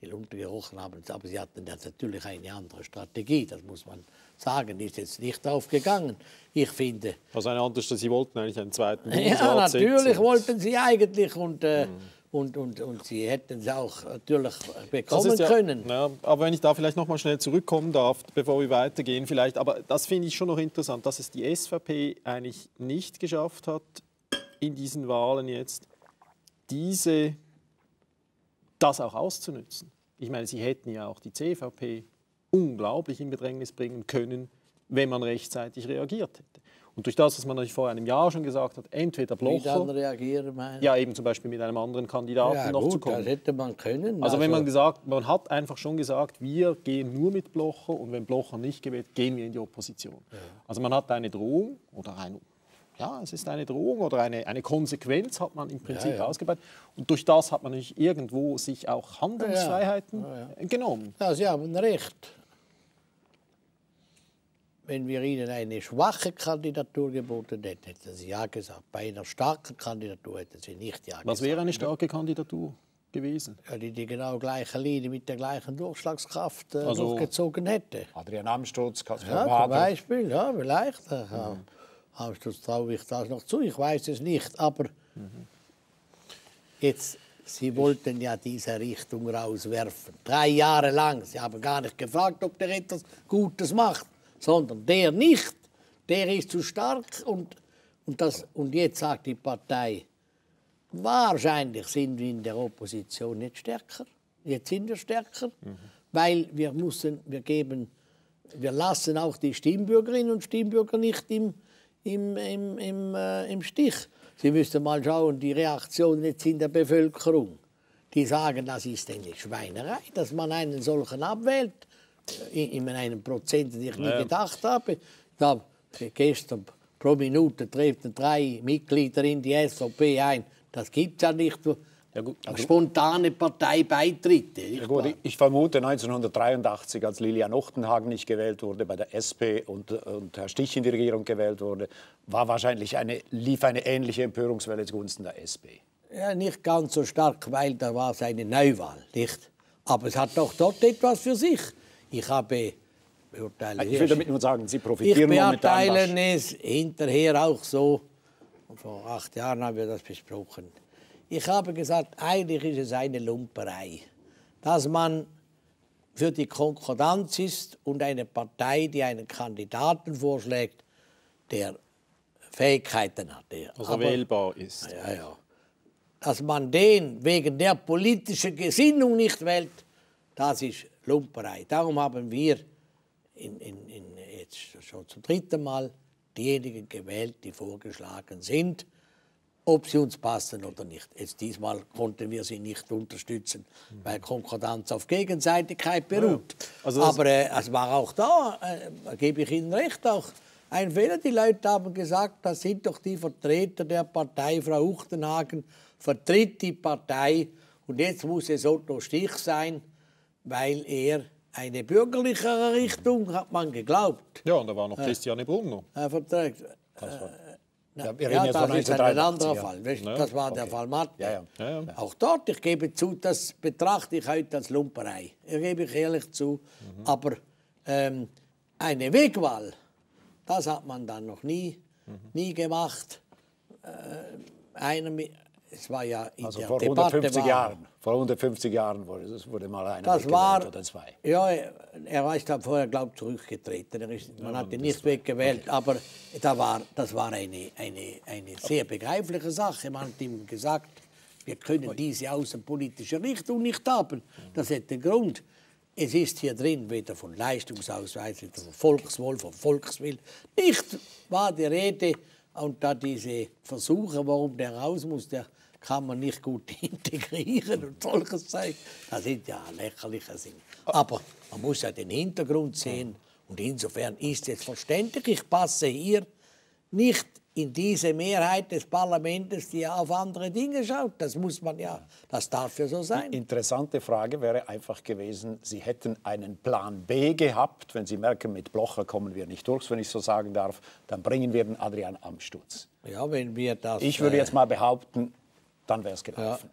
die Lunte gerochen haben, aber sie hatten natürlich eine andere Strategie, das muss man sagen, ist jetzt nicht aufgegangen. Ich finde... Also eine andere, Sie wollten eigentlich einen zweiten Bundesrat. Ja, natürlich sitzen. Wollten Sie eigentlich und... Äh, mhm. Und, und, und sie hätten es auch natürlich bekommen ja, können. Ja, aber wenn ich da vielleicht noch mal schnell zurückkommen darf, bevor wir weitergehen vielleicht, aber das finde ich schon noch interessant, dass es die S V P eigentlich nicht geschafft hat, in diesen Wahlen jetzt, diese, das auch auszunutzen. Ich meine, sie hätten ja auch die C V P unglaublich in Bedrängnis bringen können, wenn man rechtzeitig reagiert hätte. Und durch das, was man euch vor einem Jahr schon gesagt hat, entweder Blocher, ja eben zum Beispiel mit einem anderen Kandidaten ja, noch gut, zu kommen. Das hätte man können. Also, also wenn man gesagt, man hat einfach schon gesagt, wir gehen nur mit Blocher und wenn Blocher nicht gewählt, gehen wir in die Opposition. Ja. Also man hat eine Drohung oder ein, ja, es ist eine Drohung oder eine, eine Konsequenz hat man im Prinzip ja, ja. ausgebreitet. Und durch das hat man sich irgendwo sich auch Handlungsfreiheiten ja, ja. Ja, ja. genommen. Ja, Sie haben recht. Wenn wir Ihnen eine schwache Kandidatur geboten hätten, hätten Sie ja gesagt. Bei einer starken Kandidatur hätten Sie nicht ja gesagt. Was wäre eine starke Kandidatur gewesen? Ja, die die genau gleiche Linie mit der gleichen Durchschlagskraft äh, also, durchgezogen hätte. Adrian Amstutz, Kaspar Villiger. Ja, zum Beispiel, ja, vielleicht. Mhm. Amstutz traue ich das noch zu, ich weiß es nicht. Aber mhm. jetzt, Sie wollten ja diese Richtung rauswerfen. Drei Jahre lang. Sie haben gar nicht gefragt, ob der etwas Gutes macht. Sondern der nicht, der ist zu stark und, und, das, und jetzt sagt die Partei, wahrscheinlich sind wir in der Opposition nicht stärker, jetzt sind wir stärker, mhm. weil wir müssen, wir geben, wir lassen auch die Stimmbürgerinnen und Stimmbürger nicht im, im, im, im, äh, im Stich. Sie müssen mal schauen, die Reaktion jetzt in der Bevölkerung, die sagen, das ist eine Schweinerei, dass man einen solchen abwählt. In einem Prozent, den ich nie ja. gedacht habe. Da, gestern pro Minute treten drei Mitglieder in die S V P ein. Das gibt es ja nicht. Ja, gut. Spontane Parteibeitritte. Ja, gut. Ich vermute, neunzehnhundertdreiundachtzig, als Lilian Uchtenhagen nicht gewählt wurde, bei der S P und, und Herr Stich in die Regierung gewählt wurde, war wahrscheinlich eine, lief eine ähnliche Empörungswelle zugunsten der S P. Ja, nicht ganz so stark, weil da war es eine Neuwahl. Nicht? Aber es hat doch dort etwas für sich. Ich habe beurteile, ich will damit nur sagen, Sie profitieren momentan. Ich beurteile es hinterher auch so. Und vor acht Jahren haben wir das besprochen. Ich habe gesagt, eigentlich ist es eine Lumperei, dass man für die Konkordanz ist und eine Partei, die einen Kandidaten vorschlägt, der Fähigkeiten hat, der also aber, wählbar ist. Ja, ja, dass man den wegen der politischen Gesinnung nicht wählt, das ist Lumperei. Darum haben wir in, in, in jetzt schon zum dritten Mal diejenigen gewählt, die vorgeschlagen sind, ob sie uns passen oder nicht. Jetzt diesmal konnten wir sie nicht unterstützen, weil Konkordanz auf Gegenseitigkeit beruht. Ja, also aber äh, es war auch da, äh, gebe ich Ihnen recht, auch ein Fehler. Die Leute haben gesagt, das sind doch die Vertreter der Partei, Frau Uchtenhagen vertritt die Partei. Und jetzt muss es Otto Stich sein, weil er eine bürgerlichere Richtung, hat man geglaubt. Ja, und da war noch äh, Christiane Brunner. Äh, verträgt. Ja, wir reden ja, das jetzt von ist ein anderer ja. Fall. Weißt, ja, das war okay. Der Fall Matte. Ja, ja. Ja, ja. Auch dort, ich gebe zu, das betrachte ich heute als Lumperei. Ich gebe ich ehrlich zu. Mhm. Aber ähm, eine Wegwahl, das hat man dann noch nie, mhm. nie gemacht. Äh, einer, es war ja in also der vor Debatte hundertfünfzig war, Jahren. Vor hundertfünfzig Jahren wurde, das wurde mal einer das war, oder zwei. Ja, er war vorher, glaube ich, zurückgetreten. Er ist, man ja, hat ihn nicht weggewählt, okay. aber da war, das war eine, eine, eine sehr begreifliche Sache. Man hat ihm gesagt, wir können diese außenpolitische Richtung nicht haben. Das hat den Grund. Es ist hier drin weder von Leistungsausweis, weder von Volkswohl, von Volkswillen. Nicht war die Rede. Und da diese Versuche, warum der raus muss, der kann man nicht gut integrieren und solches Zeug. Das sind ja lächerliche Sinn. Aber man muss ja den Hintergrund sehen. Und insofern ist es verständlich. Ich passe hier nicht in diese Mehrheit des Parlaments, die ja auf andere Dinge schaut. Das muss man ja, das darf ja so sein. Die interessante Frage wäre einfach gewesen, Sie hätten einen Plan B gehabt, wenn Sie merken, mit Blocher kommen wir nicht durch, wenn ich so sagen darf, dann bringen wir den Adrian Amstutz. Ja, wenn wir das... Ich würde jetzt mal behaupten, dann wäre es gelaufen.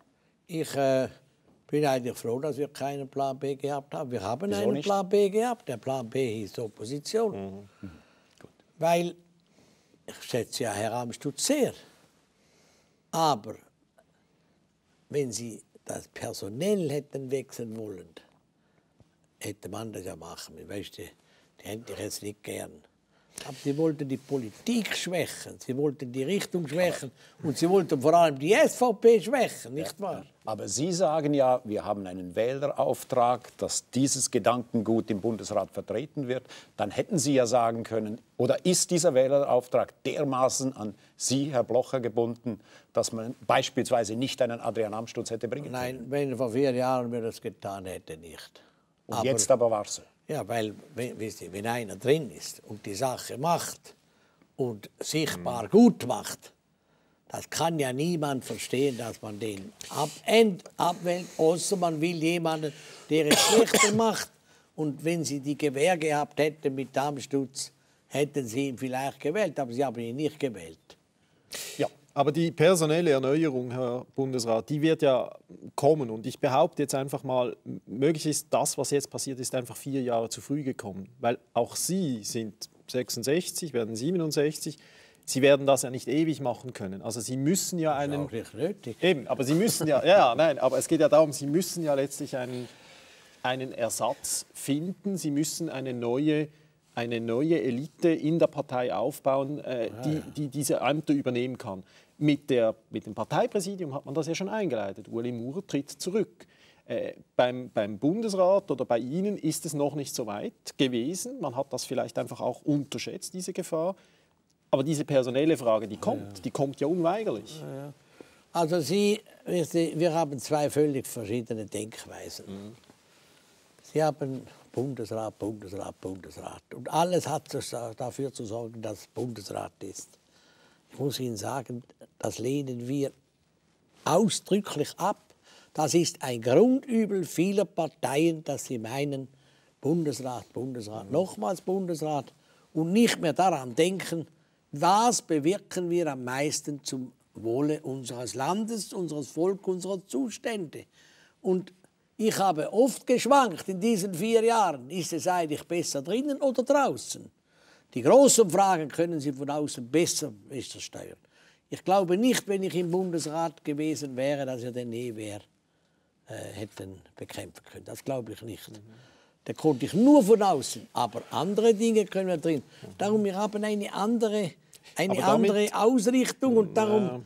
Ja, ich äh, bin eigentlich froh, dass wir keinen Plan B gehabt haben. Wir haben Wieso einen nicht? Plan B gehabt. Der Plan B hieß Opposition. Mhm. Mhm. Gut. Weil... Ich schätze ja Herr Amstutz sehr. Aber wenn Sie das personell hätten wechseln wollen, hätte man das ja machen müssen. Weißt du, die hätte ich jetzt nicht gern. Aber Sie wollten die Politik schwächen, Sie wollten die Richtung schwächen und Sie wollten vor allem die S V P schwächen, nicht wahr? Aber Sie sagen ja, wir haben einen Wählerauftrag, dass dieses Gedankengut im Bundesrat vertreten wird. Dann hätten Sie ja sagen können, oder ist dieser Wählerauftrag dermaßen an Sie, Herr Blocher, gebunden, dass man beispielsweise nicht einen Adrian Amstutz hätte bringen können? Nein, wenn vor vier Jahren wir das getan hätten, nicht. Und aber jetzt aber war es so. Ja, weil, wisst ihr, wenn einer drin ist und die Sache macht und sichtbar gut macht, das kann ja niemand verstehen, dass man den abwählt, außer man will jemanden, der es schlechter macht. Und wenn Sie die Gewähr gehabt hätten mit Amstutz, hätten Sie ihn vielleicht gewählt, aber Sie haben ihn nicht gewählt. Ja. Aber die personelle Erneuerung, Herr Bundesrat, die wird ja kommen. Und ich behaupte jetzt einfach mal, möglich ist das, was jetzt passiert ist, einfach vier Jahre zu früh gekommen. Weil auch Sie sind sechsundsechzig, werden siebenundsechzig. Sie werden das ja nicht ewig machen können. Also Sie müssen ja einen... Das ist auch nicht nötig. Eben, aber Sie müssen ja... Ja, nein, aber es geht ja darum, Sie müssen ja letztlich einen, einen Ersatz finden. Sie müssen eine neue... eine neue Elite in der Partei aufbauen, äh, ah, die, die diese Ämter übernehmen kann. Mit, der, mit dem Parteipräsidium hat man das ja schon eingeleitet. Ueli Maurer tritt zurück. Äh, beim, beim Bundesrat oder bei Ihnen ist es noch nicht so weit gewesen. Man hat das vielleicht einfach auch unterschätzt, diese Gefahr. Aber diese personelle Frage, die kommt, ja. die kommt ja unweigerlich. Ja. Also Sie, wir haben zwei völlig verschiedene Denkweisen. Mhm. Sie haben... Bundesrat, Bundesrat, Bundesrat. Und alles hat dafür zu sorgen, dass es Bundesrat ist. Ich muss Ihnen sagen, das lehnen wir ausdrücklich ab. Das ist ein Grundübel vieler Parteien, dass sie meinen, Bundesrat, Bundesrat, nochmals Bundesrat. Und nicht mehr daran denken, was bewirken wir am meisten zum Wohle unseres Landes, unseres Volkes, unserer Zustände. Und ich habe oft geschwankt in diesen vier Jahren. Ist es eigentlich besser drinnen oder draußen? Die großen Fragen können Sie von außen besser steuern. Ich glaube nicht, wenn ich im Bundesrat gewesen wäre, dass wir den E W R äh, hätten bekämpfen können. Das glaube ich nicht. Mhm. Da konnte ich nur von außen. Aber andere Dinge können wir drin. Mhm. Darum, wir haben eine andere, eine andere Ausrichtung und darum... Ja.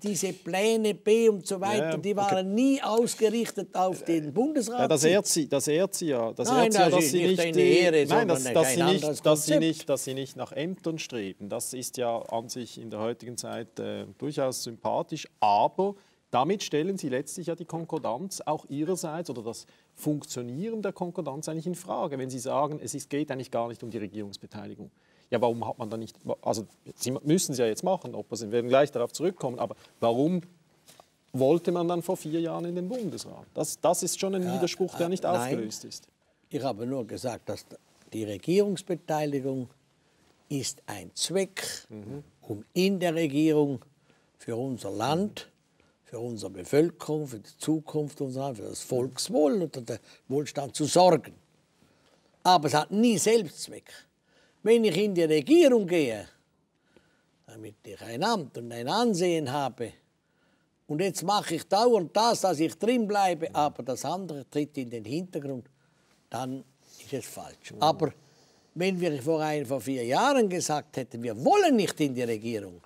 Diese Pläne B und so weiter, ja, die waren okay. nie ausgerichtet auf den Bundesrat. Ja, das ehrt Sie, das ehrt Sie ja. Das nein, ehrt das Sie, dass Sie nicht, Ehre, nein, das, dass Sie nicht, dass Sie nicht, dass Sie nicht nach Ämtern streben. Das ist ja an sich in der heutigen Zeit äh, durchaus sympathisch, aber damit stellen Sie letztlich ja die Konkordanz auch Ihrerseits oder das Funktionieren der Konkordanz eigentlich in Frage, wenn Sie sagen, es ist, geht eigentlich gar nicht um die Regierungsbeteiligung. Ja, warum hat man da nicht, also Sie müssen es ja jetzt machen, ob wir werden gleich darauf zurückkommen, aber warum wollte man dann vor vier Jahren in den Bundesrat. Das, das ist schon ein ja, Widerspruch, der nicht nein, aufgelöst ist. Ich habe nur gesagt, dass die Regierungsbeteiligung ist ein Zweck, mhm. um in der Regierung für unser Land, für unsere Bevölkerung, für die Zukunft unserer, für das Volkswohl und den Wohlstand zu sorgen. Aber es hat nie Selbstzweck. Wenn ich in die Regierung gehe, damit ich ein Amt und ein Ansehen habe, und jetzt mache ich dauernd das, dass ich drin bleibe, aber das andere tritt in den Hintergrund, dann ist es falsch. Aber wenn wir vor, ein, vor vier Jahren gesagt hätten, wir wollen nicht in die Regierung,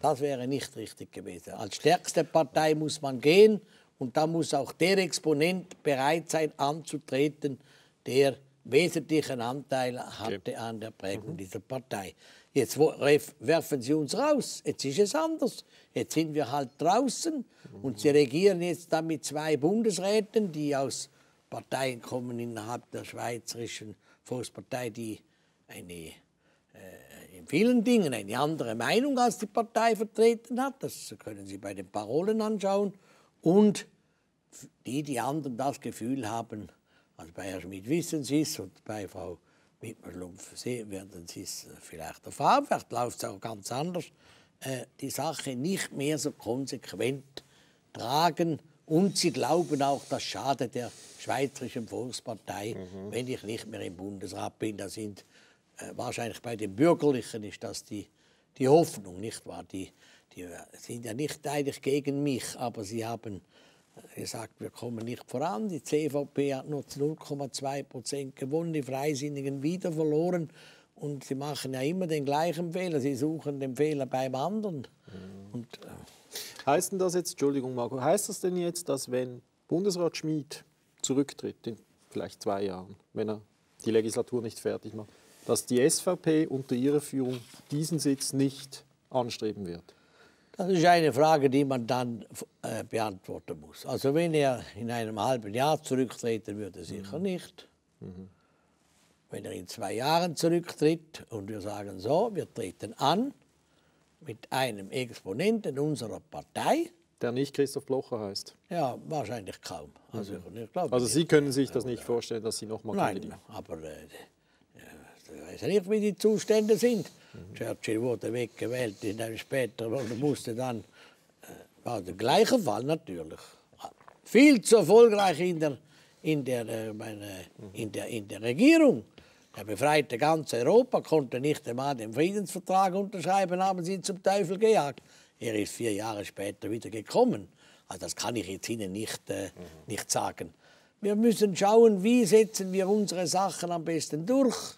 das wäre nicht richtig gewesen. Als stärkste Partei muss man gehen und da muss auch der Exponent bereit sein, anzutreten, der wesentlichen Anteil hatte okay. an der Prägung mhm. dieser Partei. Jetzt werfen sie uns raus, jetzt ist es anders. Jetzt sind wir halt draußen mhm. und sie regieren jetzt dann mit zwei Bundesräten, die aus Parteien kommen innerhalb der Schweizerischen Volkspartei, die eine... in vielen Dingen eine andere Meinung als die Partei vertreten hat. Das können Sie bei den Parolen anschauen. Und die, die anderen das Gefühl haben, also bei Herrn Schmid wissen Sie es und bei Frau Wittmer-Schlumpf werden Sie es vielleicht erfahren, vielleicht läuft es auch ganz anders, äh, die Sache nicht mehr so konsequent tragen. Und sie glauben auch, das schadet der Schweizerischen Volkspartei, mhm. wenn ich nicht mehr im Bundesrat bin. Da sind wahrscheinlich bei den Bürgerlichen ist das die, die Hoffnung, nicht wahr? Die, die sind ja nicht eigentlich gegen mich, aber sie haben gesagt, wir kommen nicht voran. Die C V P hat nur zu null Komma zwei Prozent gewonnen, die Freisinnigen wieder verloren. Und sie machen ja immer den gleichen Fehler, sie suchen den Fehler beim anderen. Mhm. Und, äh heißt denn das jetzt, Entschuldigung Marco, heißt das denn jetzt, dass wenn Bundesrat Schmid zurücktritt, in vielleicht zwei Jahren, wenn er die Legislatur nicht fertig macht, dass die S V P unter ihrer Führung diesen Sitz nicht anstreben wird? Das ist eine Frage, die man dann äh, beantworten muss. Also wenn er in einem halben Jahr zurücktreten würde, sicher mhm. nicht. Mhm. Wenn er in zwei Jahren zurücktritt und wir sagen so, wir treten an mit einem Exponenten unserer Partei. Der nicht Christoph Blocher heißt? Ja, wahrscheinlich kaum. Also, mhm. ich glaube, also Sie können sich das nicht vorstellen, dass Sie nochmal kandidieren? Nein, aber... Äh, Ich weiß nicht, wie die Zustände sind. Mhm. Churchill wurde weggewählt in einem späteren und musste dann, äh, war der gleiche Fall natürlich, viel zu erfolgreich in der, in der, äh, meine, mhm. in der, in der Regierung. Er befreite ganz Europa, konnte nicht einmal den Friedensvertrag unterschreiben, haben sie zum Teufel gejagt. Er ist vier Jahre später wieder gekommen. Also das kann ich jetzt Ihnen nicht, äh, mhm. nicht sagen. Wir müssen schauen, wie setzen wir unsere Sachen am besten durch.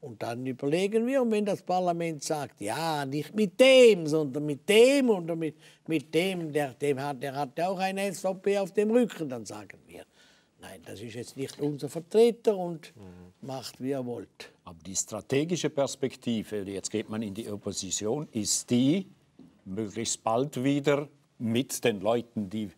Und dann überlegen wir, und wenn das Parlament sagt, ja, nicht mit dem, sondern mit dem oder mit, mit dem, der, dem hat, der hat auch eine S V P auf dem Rücken, dann sagen wir, nein, das ist jetzt nicht unser Vertreter und mhm. macht, wie er wollt. Aber die strategische Perspektive, jetzt geht man in die Opposition, ist die, möglichst bald wieder mit den Leuten, die...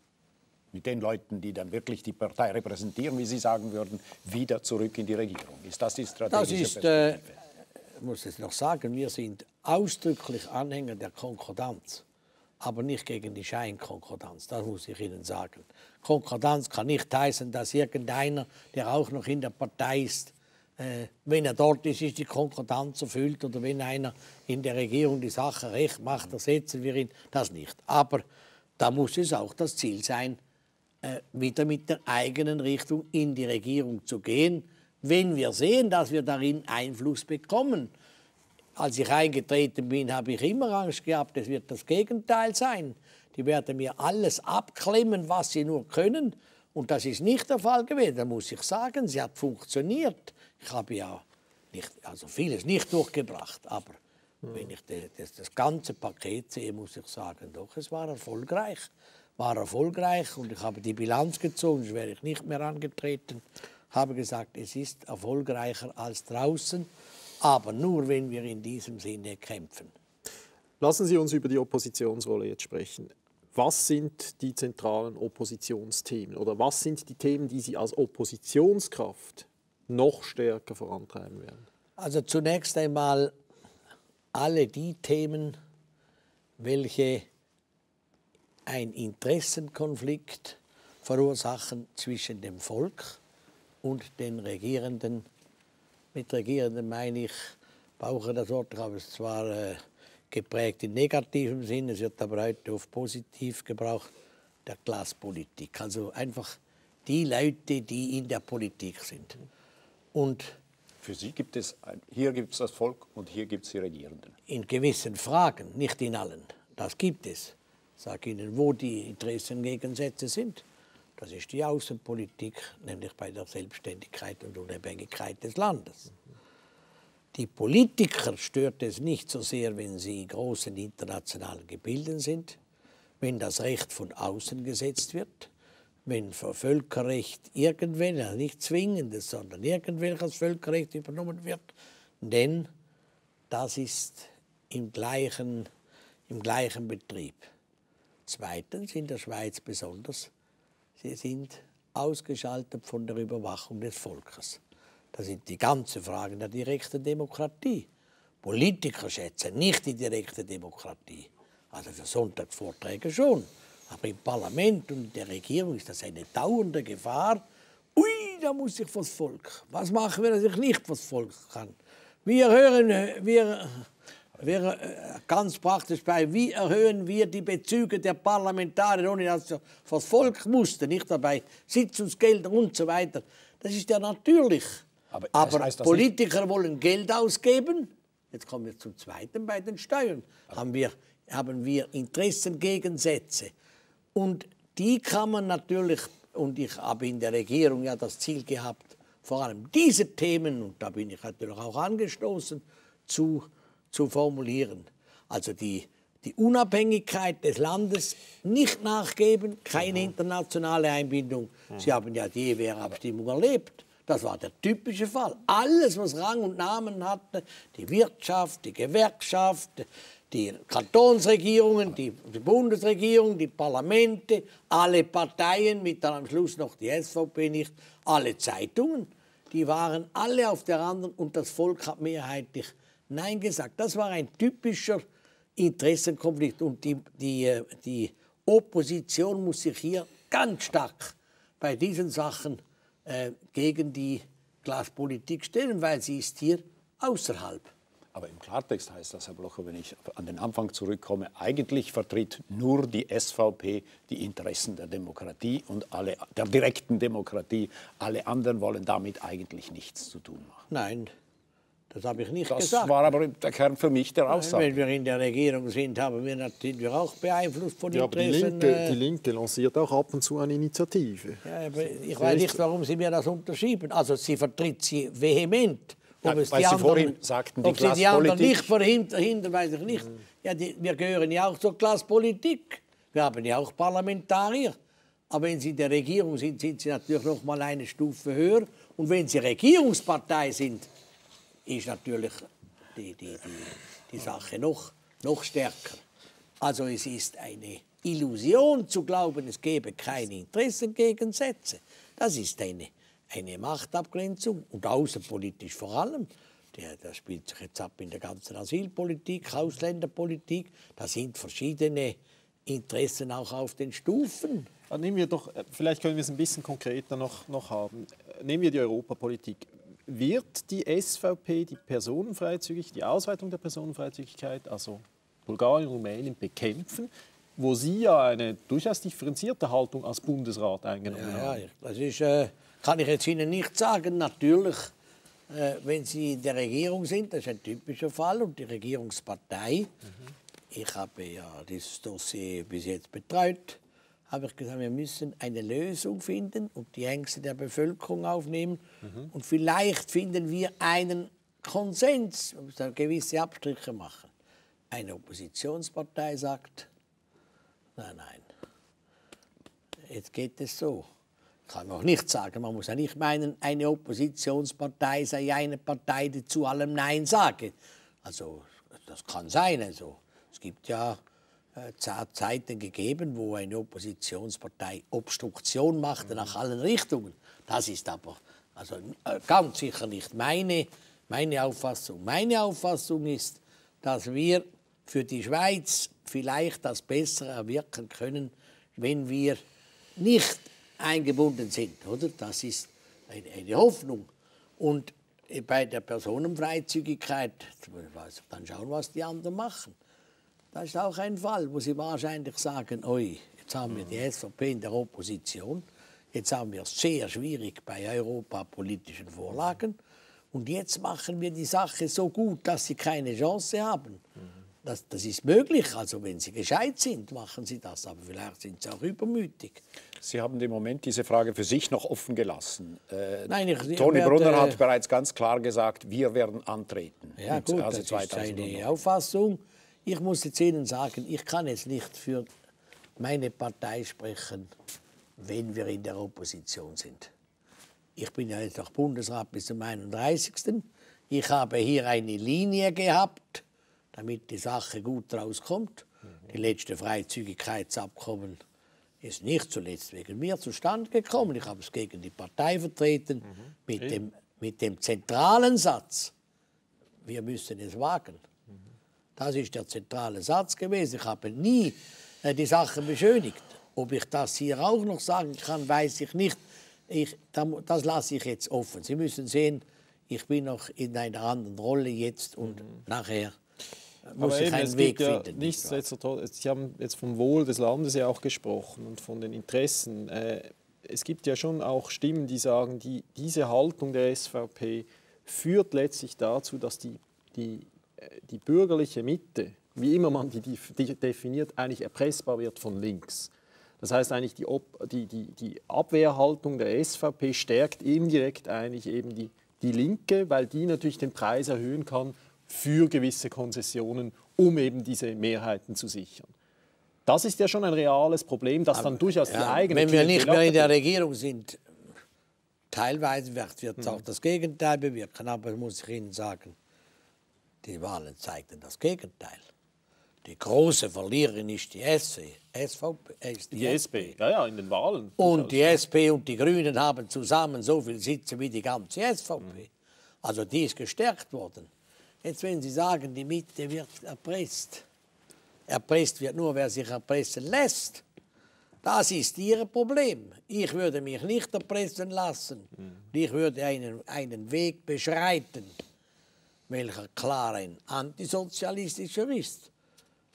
mit den Leuten, die dann wirklich die Partei repräsentieren, wie Sie sagen würden, wieder zurück in die Regierung. Ist das die strategische das ist, Perspektive? Äh, ich muss es noch sagen, wir sind ausdrücklich Anhänger der Konkordanz, aber nicht gegen die Scheinkonkordanz, das muss ich Ihnen sagen. Konkordanz kann nicht heißen, dass irgendeiner, der auch noch in der Partei ist, äh, wenn er dort ist, ist die Konkordanz erfüllt, oder wenn einer in der Regierung die Sache recht macht, dann setzen wir ihn, das nicht. Aber da muss es auch das Ziel sein, wieder mit der eigenen Richtung in die Regierung zu gehen, wenn wir sehen, dass wir darin Einfluss bekommen. Als ich eingetreten bin, habe ich immer Angst gehabt, es wird das Gegenteil sein. Die werden mir alles abklemmen, was sie nur können. Und das ist nicht der Fall gewesen, da muss ich sagen. Sie hat funktioniert. Ich habe ja nicht, also vieles nicht durchgebracht, aber mhm. wenn ich das, das ganze Paket sehe, muss ich sagen, doch, es war erfolgreich. war erfolgreich und ich habe die Bilanz gezogen, sonst wäre ich nicht mehr angetreten, habe gesagt, es ist erfolgreicher als draußen, aber nur, wenn wir in diesem Sinne kämpfen. Lassen Sie uns über die Oppositionsrolle jetzt sprechen. Was sind die zentralen Oppositionsthemen oder was sind die Themen, die Sie als Oppositionskraft noch stärker vorantreiben werden? Also zunächst einmal alle die Themen, welche einen Interessenkonflikt verursachen zwischen dem Volk und den Regierenden. Mit Regierenden meine ich, brauche das Wort, aber es ist zwar äh, geprägt in negativem Sinn, es wird aber heute oft positiv gebraucht, der Glaspolitik. Also einfach die Leute, die in der Politik sind. Und für Sie gibt es, hier gibt es das Volk und hier gibt es die Regierenden? In gewissen Fragen, nicht in allen. Das gibt es. Ich sage Ihnen, wo die Interessengegensätze sind. Das ist die Außenpolitik, nämlich bei der Selbstständigkeit und Unabhängigkeit des Landes. Die Politiker stört es nicht so sehr, wenn sie in großen internationalen Gebilden sind, wenn das Recht von außen gesetzt wird, wenn für Völkerrecht irgendwelches, also nicht zwingendes, sondern irgendwelches Völkerrecht übernommen wird, denn das ist im gleichen, im gleichen Betrieb. Zweitens, in der Schweiz besonders, sie sind ausgeschaltet von der Überwachung des Volkes. Das sind die ganzen Fragen der direkten Demokratie. Politiker schätzen nicht die direkte Demokratie. Also für Sonntagsvorträge schon. Aber im Parlament und in der Regierung ist das eine dauernde Gefahr. Ui, da muss ich fürs Volk. Was machen wir, dass ich nicht fürs Volk kann? Wir hören, wir, wir, ganz praktisch bei, wie erhöhen wir die Bezüge der Parlamentarier, ohne dass wir fürs Volk mussten, nicht dabei Sitzungsgelder und so weiter. Das ist ja natürlich. Aber, Aber heißt, Politiker wollen Geld ausgeben. Jetzt kommen wir zum Zweiten, bei den Steuern. Haben wir, haben wir Interessengegensätze. Und die kann man natürlich, und ich habe in der Regierung ja das Ziel gehabt, vor allem diese Themen, und da bin ich natürlich auch angestoßen, zu, zu formulieren. Also die, die Unabhängigkeit des Landes nicht nachgeben, keine internationale Einbindung. Sie haben ja die E W R-Abstimmung erlebt. Das war der typische Fall. Alles, was Rang und Namen hatte, die Wirtschaft, die Gewerkschaft, die Kantonsregierungen, die Bundesregierung, die Parlamente, alle Parteien, mit dann am Schluss noch die S V P nicht, alle Zeitungen, die waren alle auf der anderen und das Volk hat mehrheitlich Nein gesagt. Das war ein typischer Interessenkonflikt und die, die, die Opposition muss sich hier ganz stark bei diesen Sachen gegen die Glaspolitik stellen, weil sie ist hier außerhalb. Aber im Klartext heißt das, Herr Blocher, wenn ich an den Anfang zurückkomme, eigentlich vertritt nur die S V P die Interessen der Demokratie und alle, der direkten Demokratie. Alle anderen wollen damit eigentlich nichts zu tun haben. Nein, das habe ich nicht das gesagt. Das war aber der Kern für mich der Aussage. Wenn wir in der Regierung sind, haben wir natürlich auch beeinflusst von ja, Interessen. Aber die, Linke, die Linke lanciert auch ab und zu eine Initiative. Ja, aber ich weiß nicht, warum Sie mir das unterschieben. Also sie vertritt sie vehement. Ob es weil die Sie anderen, vorhin sagten, die ob Glaspolitik. Sie die anderen nicht verhindern, weiß ich nicht. Mhm. Ja, die, wir gehören ja auch zur Glaspolitik. Wir haben ja auch Parlamentarier. Aber wenn Sie in der Regierung sind, sind Sie natürlich noch mal eine Stufe höher. Und wenn Sie Regierungspartei sind, ist natürlich die, die, die, die Sache noch, noch stärker. Also es ist eine Illusion zu glauben, es gebe keine Interessengegensätze. Das ist eine... eine Machtabgrenzung und außenpolitisch vor allem. Das spielt sich jetzt ab in der ganzen Asylpolitik, Ausländerpolitik. Da sind verschiedene Interessen auch auf den Stufen. Dann nehmen wir doch, vielleicht können wir es ein bisschen konkreter noch, noch haben. Nehmen wir die Europapolitik. Wird die S V P die Personenfreizügigkeit, die Ausweitung der Personenfreizügigkeit, also Bulgarien, Rumänien, bekämpfen? Wo Sie ja eine durchaus differenzierte Haltung als Bundesrat eingenommen ja, haben. Ja, das ist... Äh kann ich jetzt Ihnen nicht sagen. Natürlich, äh, wenn Sie in der Regierung sind, das ist ein typischer Fall, und die Regierungspartei, mhm. ich habe ja dieses Dossier bis jetzt betreut, habe ich gesagt, wir müssen eine Lösung finden und die Ängste der Bevölkerung aufnehmen. Mhm. Und vielleicht finden wir einen Konsens, wir müssen gewisse Abstriche machen. Eine Oppositionspartei sagt, nein, nein, jetzt geht es so. Kann man auch nicht sagen, man muss ja nicht meinen, eine Oppositionspartei sei eine Partei, die zu allem Nein sage. Also das kann sein. Also, es gibt ja äh, Zeiten gegeben, wo eine Oppositionspartei Obstruktion machte mhm. nach allen Richtungen. Das ist aber also, äh, ganz sicher nicht meine, meine Auffassung. Meine Auffassung ist, dass wir für die Schweiz vielleicht das Bessere erwirken können, wenn wir nicht eingebunden sind, oder? Das ist eine, eine Hoffnung. Und bei der Personenfreizügigkeit, dann schauen, was die anderen machen. Das ist auch ein Fall, wo sie wahrscheinlich sagen, oi, jetzt haben wir die S V P in der Opposition, jetzt haben wir es sehr schwierig bei europapolitischen Vorlagen und jetzt machen wir die Sache so gut, dass sie keine Chance haben. Das, das ist möglich, also wenn Sie gescheit sind, machen Sie das, aber vielleicht sind Sie auch übermütig. Sie haben im Moment diese Frage für sich noch offen gelassen. Äh, Nein, ich, Toni werde, Brunner hat bereits ganz klar gesagt, wir werden antreten. Ja gut, also das ist seine Auffassung. Ich muss jetzt Ihnen sagen, ich kann jetzt nicht für meine Partei sprechen, wenn wir in der Opposition sind. Ich bin ja jetzt auch Bundesrat bis zum einunddreißigsten Ich habe hier eine Linie gehabt, damit die Sache gut rauskommt. Mhm. Die letzte Freizügigkeitsabkommen ist nicht zuletzt wegen mir zustande gekommen. Ich habe es gegen die Partei vertreten, mhm. mit, okay. dem, mit dem zentralen Satz, wir müssen es wagen. Mhm. Das ist der zentrale Satz gewesen. Ich habe nie äh, die Sache beschönigt. Ob ich das hier auch noch sagen kann, weiß ich nicht. Ich, das lasse ich jetzt offen. Sie müssen sehen, ich bin noch in einer anderen Rolle jetzt und mhm. nachher. Muss aber eben, es Weg gibt ja finden, nichts, Sie haben jetzt vom Wohl des Landes ja auch gesprochen und von den Interessen. Es gibt ja schon auch Stimmen, die sagen, die, diese Haltung der S V P führt letztlich dazu, dass die, die, die bürgerliche Mitte, wie immer man die, die definiert, eigentlich erpressbar wird von links. Das heißt eigentlich, die, die, die, die Abwehrhaltung der S V P stärkt indirekt eigentlich eben die, die Linke, weil die natürlich den Preis erhöhen kann, für gewisse Konzessionen, um eben diese Mehrheiten zu sichern. Das ist ja schon ein reales Problem, das dann durchaus ja, die eigene... Wenn wir nicht mehr in der Regierung sind, teilweise wird es auch das Gegenteil bewirken, aber muss ich Ihnen sagen, die Wahlen zeigten das Gegenteil. Die große Verliererin ist die S V P. Ja, ja, in den Wahlen. Und die S P und die Grünen haben zusammen so viele Sitze wie die ganze S V P. Also die ist gestärkt worden. Jetzt, wenn Sie sagen, die Mitte wird erpresst. Erpresst wird nur, wer sich erpressen lässt. Das ist Ihr Problem. Ich würde mich nicht erpressen lassen. Mhm. Ich würde einen, einen Weg beschreiten, welcher klar ein antisozialistischer ist.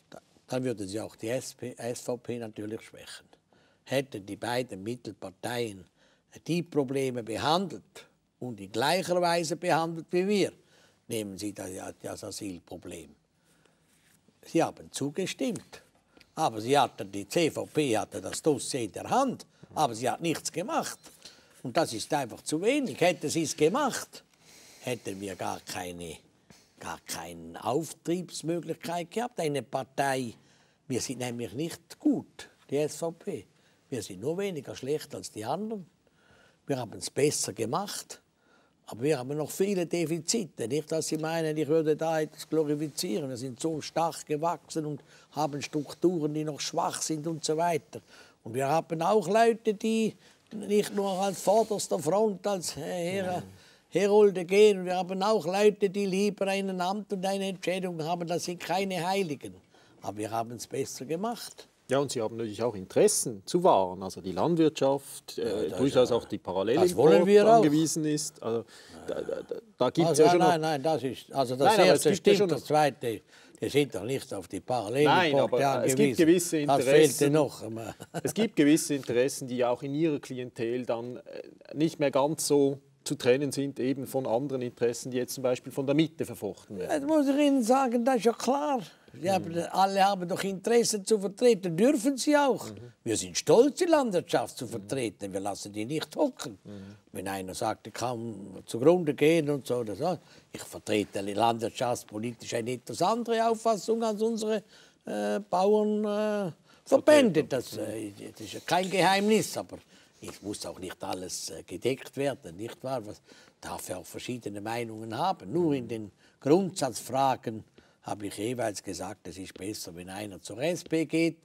Da, dann würde Sie auch die S V P natürlich schwächen. Hätten die beiden Mittelparteien die Probleme behandelt und in gleicher Weise behandelt wie wir, nehmen Sie das Asylproblem. Sie haben zugestimmt. Aber sie hatte, die C V P hatte das Dossier in der Hand, aber sie hat nichts gemacht. Und das ist einfach zu wenig. Hätte sie es gemacht, hätten wir gar keine, gar keine Auftriebsmöglichkeit gehabt. Eine Partei, wir sind nämlich nicht gut, die S V P. Wir sind nur weniger schlecht als die anderen. Wir haben es besser gemacht. Aber wir haben noch viele Defizite. Nicht, dass Sie meinen, ich würde da etwas glorifizieren. Wir sind so stark gewachsen und haben Strukturen, die noch schwach sind und so weiter. Und wir haben auch Leute, die nicht nur als vorderster Front, als Her Herolde gehen. Wir haben auch Leute, die lieber ein Amt und eine Entschädigung haben. Das sind keine Heiligen. Aber wir haben es besser gemacht. Ja, und Sie haben natürlich auch Interessen zu wahren. Also die Landwirtschaft, äh, ja, durchaus ja, auch die Parallelimport angewiesen ist. Also, da da, da gibt es also, ja schon... Nein, nein, das ist... Also das nein, erste stimmt, ja das zweite... Wir sind doch nicht auf die Parallelimport angewiesen. Es gibt gewisse Interessen, noch es gibt gewisse Interessen, die auch in Ihrer Klientel dann nicht mehr ganz so zu trennen sind, eben von anderen Interessen, die jetzt zum Beispiel von der Mitte verfochten werden. Das muss ich Ihnen sagen, das ist ja klar. Sie haben, alle haben doch Interessen zu vertreten, dürfen sie auch. Mhm. Wir sind stolz, die Landwirtschaft zu vertreten, wir lassen die nicht hocken. Mhm. Wenn einer sagt, er kann zugrunde gehen und so oder so. Ich vertrete landwirtschaftspolitisch eine etwas andere Auffassung als unsere äh, Bauernverbände. Äh, das, äh, das ist ja kein Geheimnis, aber es muss auch nicht alles äh, gedeckt werden, nicht wahr? Man darf ja auch verschiedene Meinungen haben, nur in den Grundsatzfragen habe ich jeweils gesagt, es ist besser, wenn einer zur S P geht,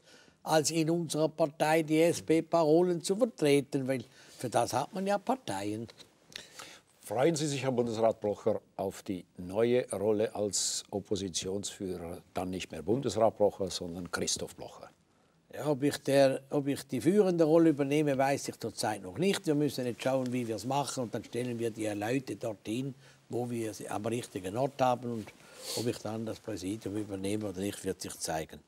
als in unserer Partei die S P-Parolen zu vertreten, weil für das hat man ja Parteien. Freuen Sie sich, Herr Bundesrat Blocher, auf die neue Rolle als Oppositionsführer, dann nicht mehr Bundesrat Blocher, sondern Christoph Blocher? Ja, ob ich, der, ob ich die führende Rolle übernehme, weiß ich zurzeit noch nicht. Wir müssen jetzt schauen, wie wir es machen, und dann stellen wir die Leute dorthin, wo wir sie am richtigen Ort haben, und ob ich dann das Präsidium übernehme oder nicht, wird sich zeigen.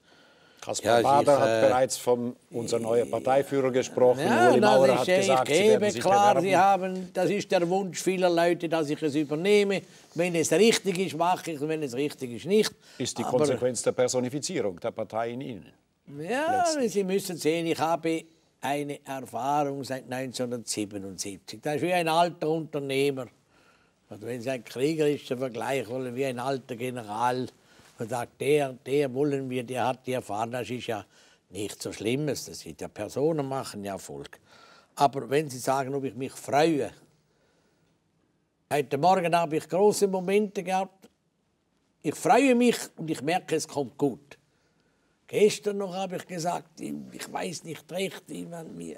Kaspar ja, Bader ich, hat äh, bereits von unserem neuen Parteiführer gesprochen. Ja, Ueli Maurer das ist, hat gesagt, ich gebe, Sie klar, Sie haben, das ist der Wunsch vieler Leute, dass ich es übernehme. Wenn es richtig ist, mache ich es, wenn es richtig ist, nicht. Ist die Aber, Konsequenz der Personifizierung der Partei in Ihnen? Ja, letztlich. Sie müssen sehen, ich habe eine Erfahrung seit neunzehnhundertsiebenundsiebzig. Das ist wie ein alter Unternehmer. Oder wenn es ein Krieger ist, der Vergleich, wie ein alter General. Man sagt, der, der wollen wir, der hat die Erfahrung, das ist ja nichts so Schlimmes. Das sind ja Personen, machen ja Erfolg. Aber wenn Sie sagen, ob ich mich freue, heute Morgen habe ich große Momente gehabt. Ich freue mich und ich merke, es kommt gut. Gestern noch habe ich gesagt, ich weiß nicht recht, wie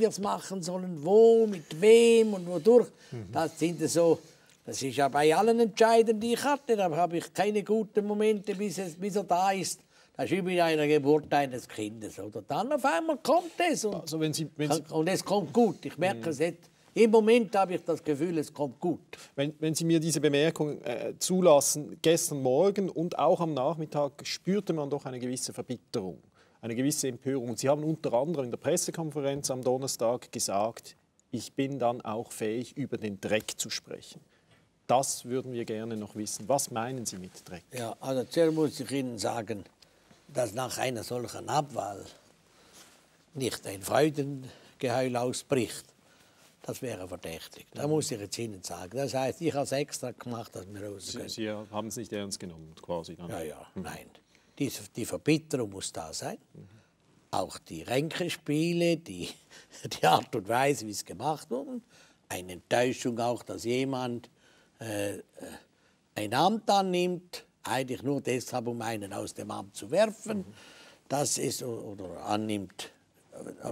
wir es machen sollen, wo, mit wem und wodurch. Mhm. Das sind so... Das ist ja bei allen entscheidend, die ich hatte. Da habe ich keine guten Momente, bis, es, bis er da ist. Das ist wie bei einer Geburt eines Kindes. Oder dann auf einmal kommt es. Und, also wenn Sie, wenn Sie und es kommt gut. Ich merke es jetzt. Im Moment habe ich das Gefühl, es kommt gut. Wenn, wenn Sie mir diese Bemerkung äh, zulassen, gestern Morgen und auch am Nachmittag spürte man doch eine gewisse Verbitterung, eine gewisse Empörung. Und Sie haben unter anderem in der Pressekonferenz am Donnerstag gesagt, ich bin dann auch fähig, über den Dreck zu sprechen. Das würden wir gerne noch wissen. Was meinen Sie mit Dreck? Ja, also zuerst muss ich Ihnen sagen, dass nach einer solchen Abwahl nicht ein Freudengeheul ausbricht. Das wäre verdächtig. Da muss ich jetzt Ihnen sagen. Das heißt, ich habe es extra gemacht, dass wir rausgehen. Sie, Sie haben es nicht ernst genommen, quasi. Dann. Ja, ja, mhm. nein. Die, die Verbitterung muss da sein. Mhm. Auch die Ränkespiele, die, die Art und Weise, wie es gemacht wurde. Eine Enttäuschung auch, dass jemand ein Amt annimmt, eigentlich nur deshalb, um einen aus dem Amt zu werfen, mhm. das ist, oder annimmt,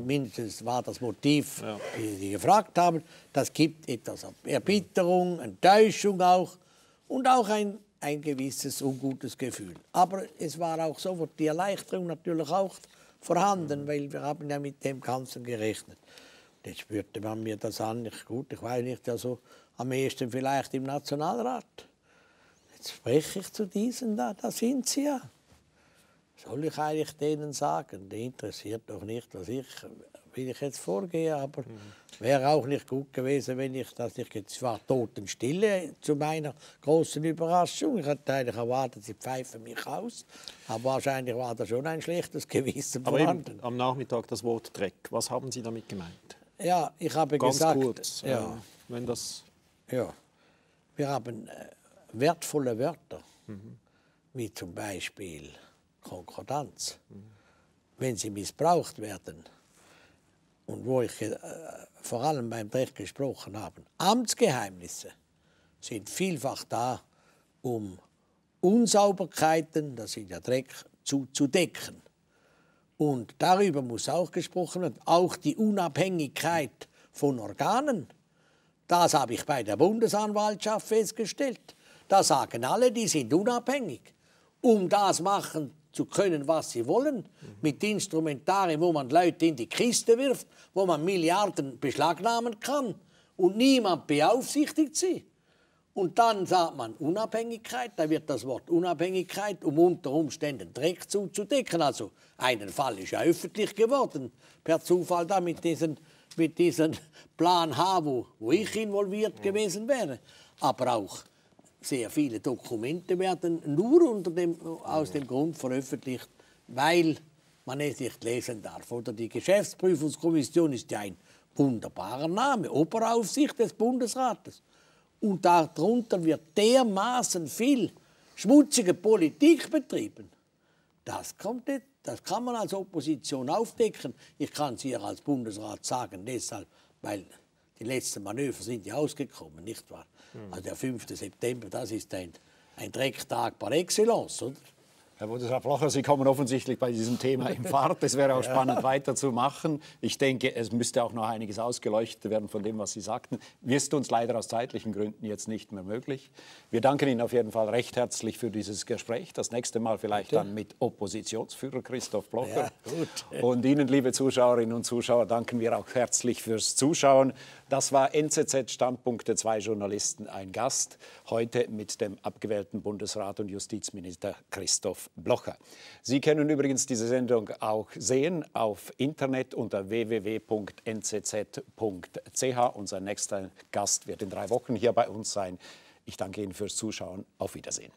mindestens war das Motiv, ja. die Sie gefragt haben, das gibt etwas Erbitterung, Enttäuschung auch und auch ein, ein gewisses ungutes Gefühl. Aber es war auch sofort die Erleichterung natürlich auch vorhanden, mhm. weil wir haben ja mit dem Ganzen gerechnet. Jetzt spürte man mir das an, ich, gut, ich weiß nicht, also am ehesten vielleicht im Nationalrat. Jetzt spreche ich zu diesen da, da sind sie ja. Soll ich eigentlich denen sagen? Die interessiert doch nicht, was ich, wie ich jetzt vorgehe. Aber mhm. wäre auch nicht gut gewesen, wenn ich das nicht jetzt war totenstille, zu meiner großen Überraschung. Ich hatte eigentlich erwartet, sie pfeifen mich aus. Aber wahrscheinlich war da schon ein schlechtes Gewissen vorhanden. Am Nachmittag das Wort Dreck. Was haben Sie damit gemeint? Ja, ich habe Ganz gesagt... Kurz, ja. Ja. Wenn das Ja, wir haben wertvolle Wörter, mhm. wie zum Beispiel Konkordanz. Mhm. Wenn sie missbraucht werden, und wo ich äh, vor allem beim Recht gesprochen habe, Amtsgeheimnisse sind vielfach da, um Unsauberkeiten, das sind ja Dreck, zu, zu decken. Und darüber muss auch gesprochen werden, auch die Unabhängigkeit von Organen. Das habe ich bei der Bundesanwaltschaft festgestellt. Da sagen alle, die sind unabhängig. Um das machen zu können, was sie wollen, mhm. mit Instrumentarien, wo man Leute in die Kiste wirft, wo man Milliarden beschlagnahmen kann und niemand beaufsichtigt sie. Und dann sagt man Unabhängigkeit, da wird das Wort Unabhängigkeit, um unter Umständen Dreck zuzudecken. Also einen Fall ist ja öffentlich geworden, per Zufall da mit diesen... mit diesem Plan H, wo, wo ich involviert gewesen wäre. Aber auch sehr viele Dokumente werden nur unter dem, aus dem Grund veröffentlicht, weil man es nicht lesen darf. Oder die Geschäftsprüfungskommission ist ja ein wunderbarer Name, Oberaufsicht des Bundesrates. Und darunter wird dermaßen viel schmutzige Politik betrieben. Das kommt nicht. Das kann man als Opposition aufdecken. Ich kann es hier als Bundesrat sagen, deshalb, weil die letzten Manöver sind ja ausgekommen, nicht wahr? Mhm. Also der fünfte September, das ist ein, ein Drecktag par excellence, oder? Herr Bundesrat Blocher, Sie kommen offensichtlich bei diesem Thema in Fahrt. Es wäre auch spannend, ja. weiterzumachen. Ich denke, es müsste auch noch einiges ausgeleuchtet werden von dem, was Sie sagten. Ist uns leider aus zeitlichen Gründen jetzt nicht mehr möglich. Wir danken Ihnen auf jeden Fall recht herzlich für dieses Gespräch. Das nächste Mal vielleicht dann mit Oppositionsführer Christoph Blocher. Ja, gut. Und Ihnen, liebe Zuschauerinnen und Zuschauer, danken wir auch herzlich fürs Zuschauen. Das war N Z Z Standpunkte, zwei Journalisten, ein Gast. Heute mit dem abgewählten Bundesrat und Justizminister Christoph Blocher. Sie können übrigens diese Sendung auch sehen auf Internet unter w w w punkt n z z punkt c h. Unser nächster Gast wird in drei Wochen hier bei uns sein. Ich danke Ihnen fürs Zuschauen. Auf Wiedersehen.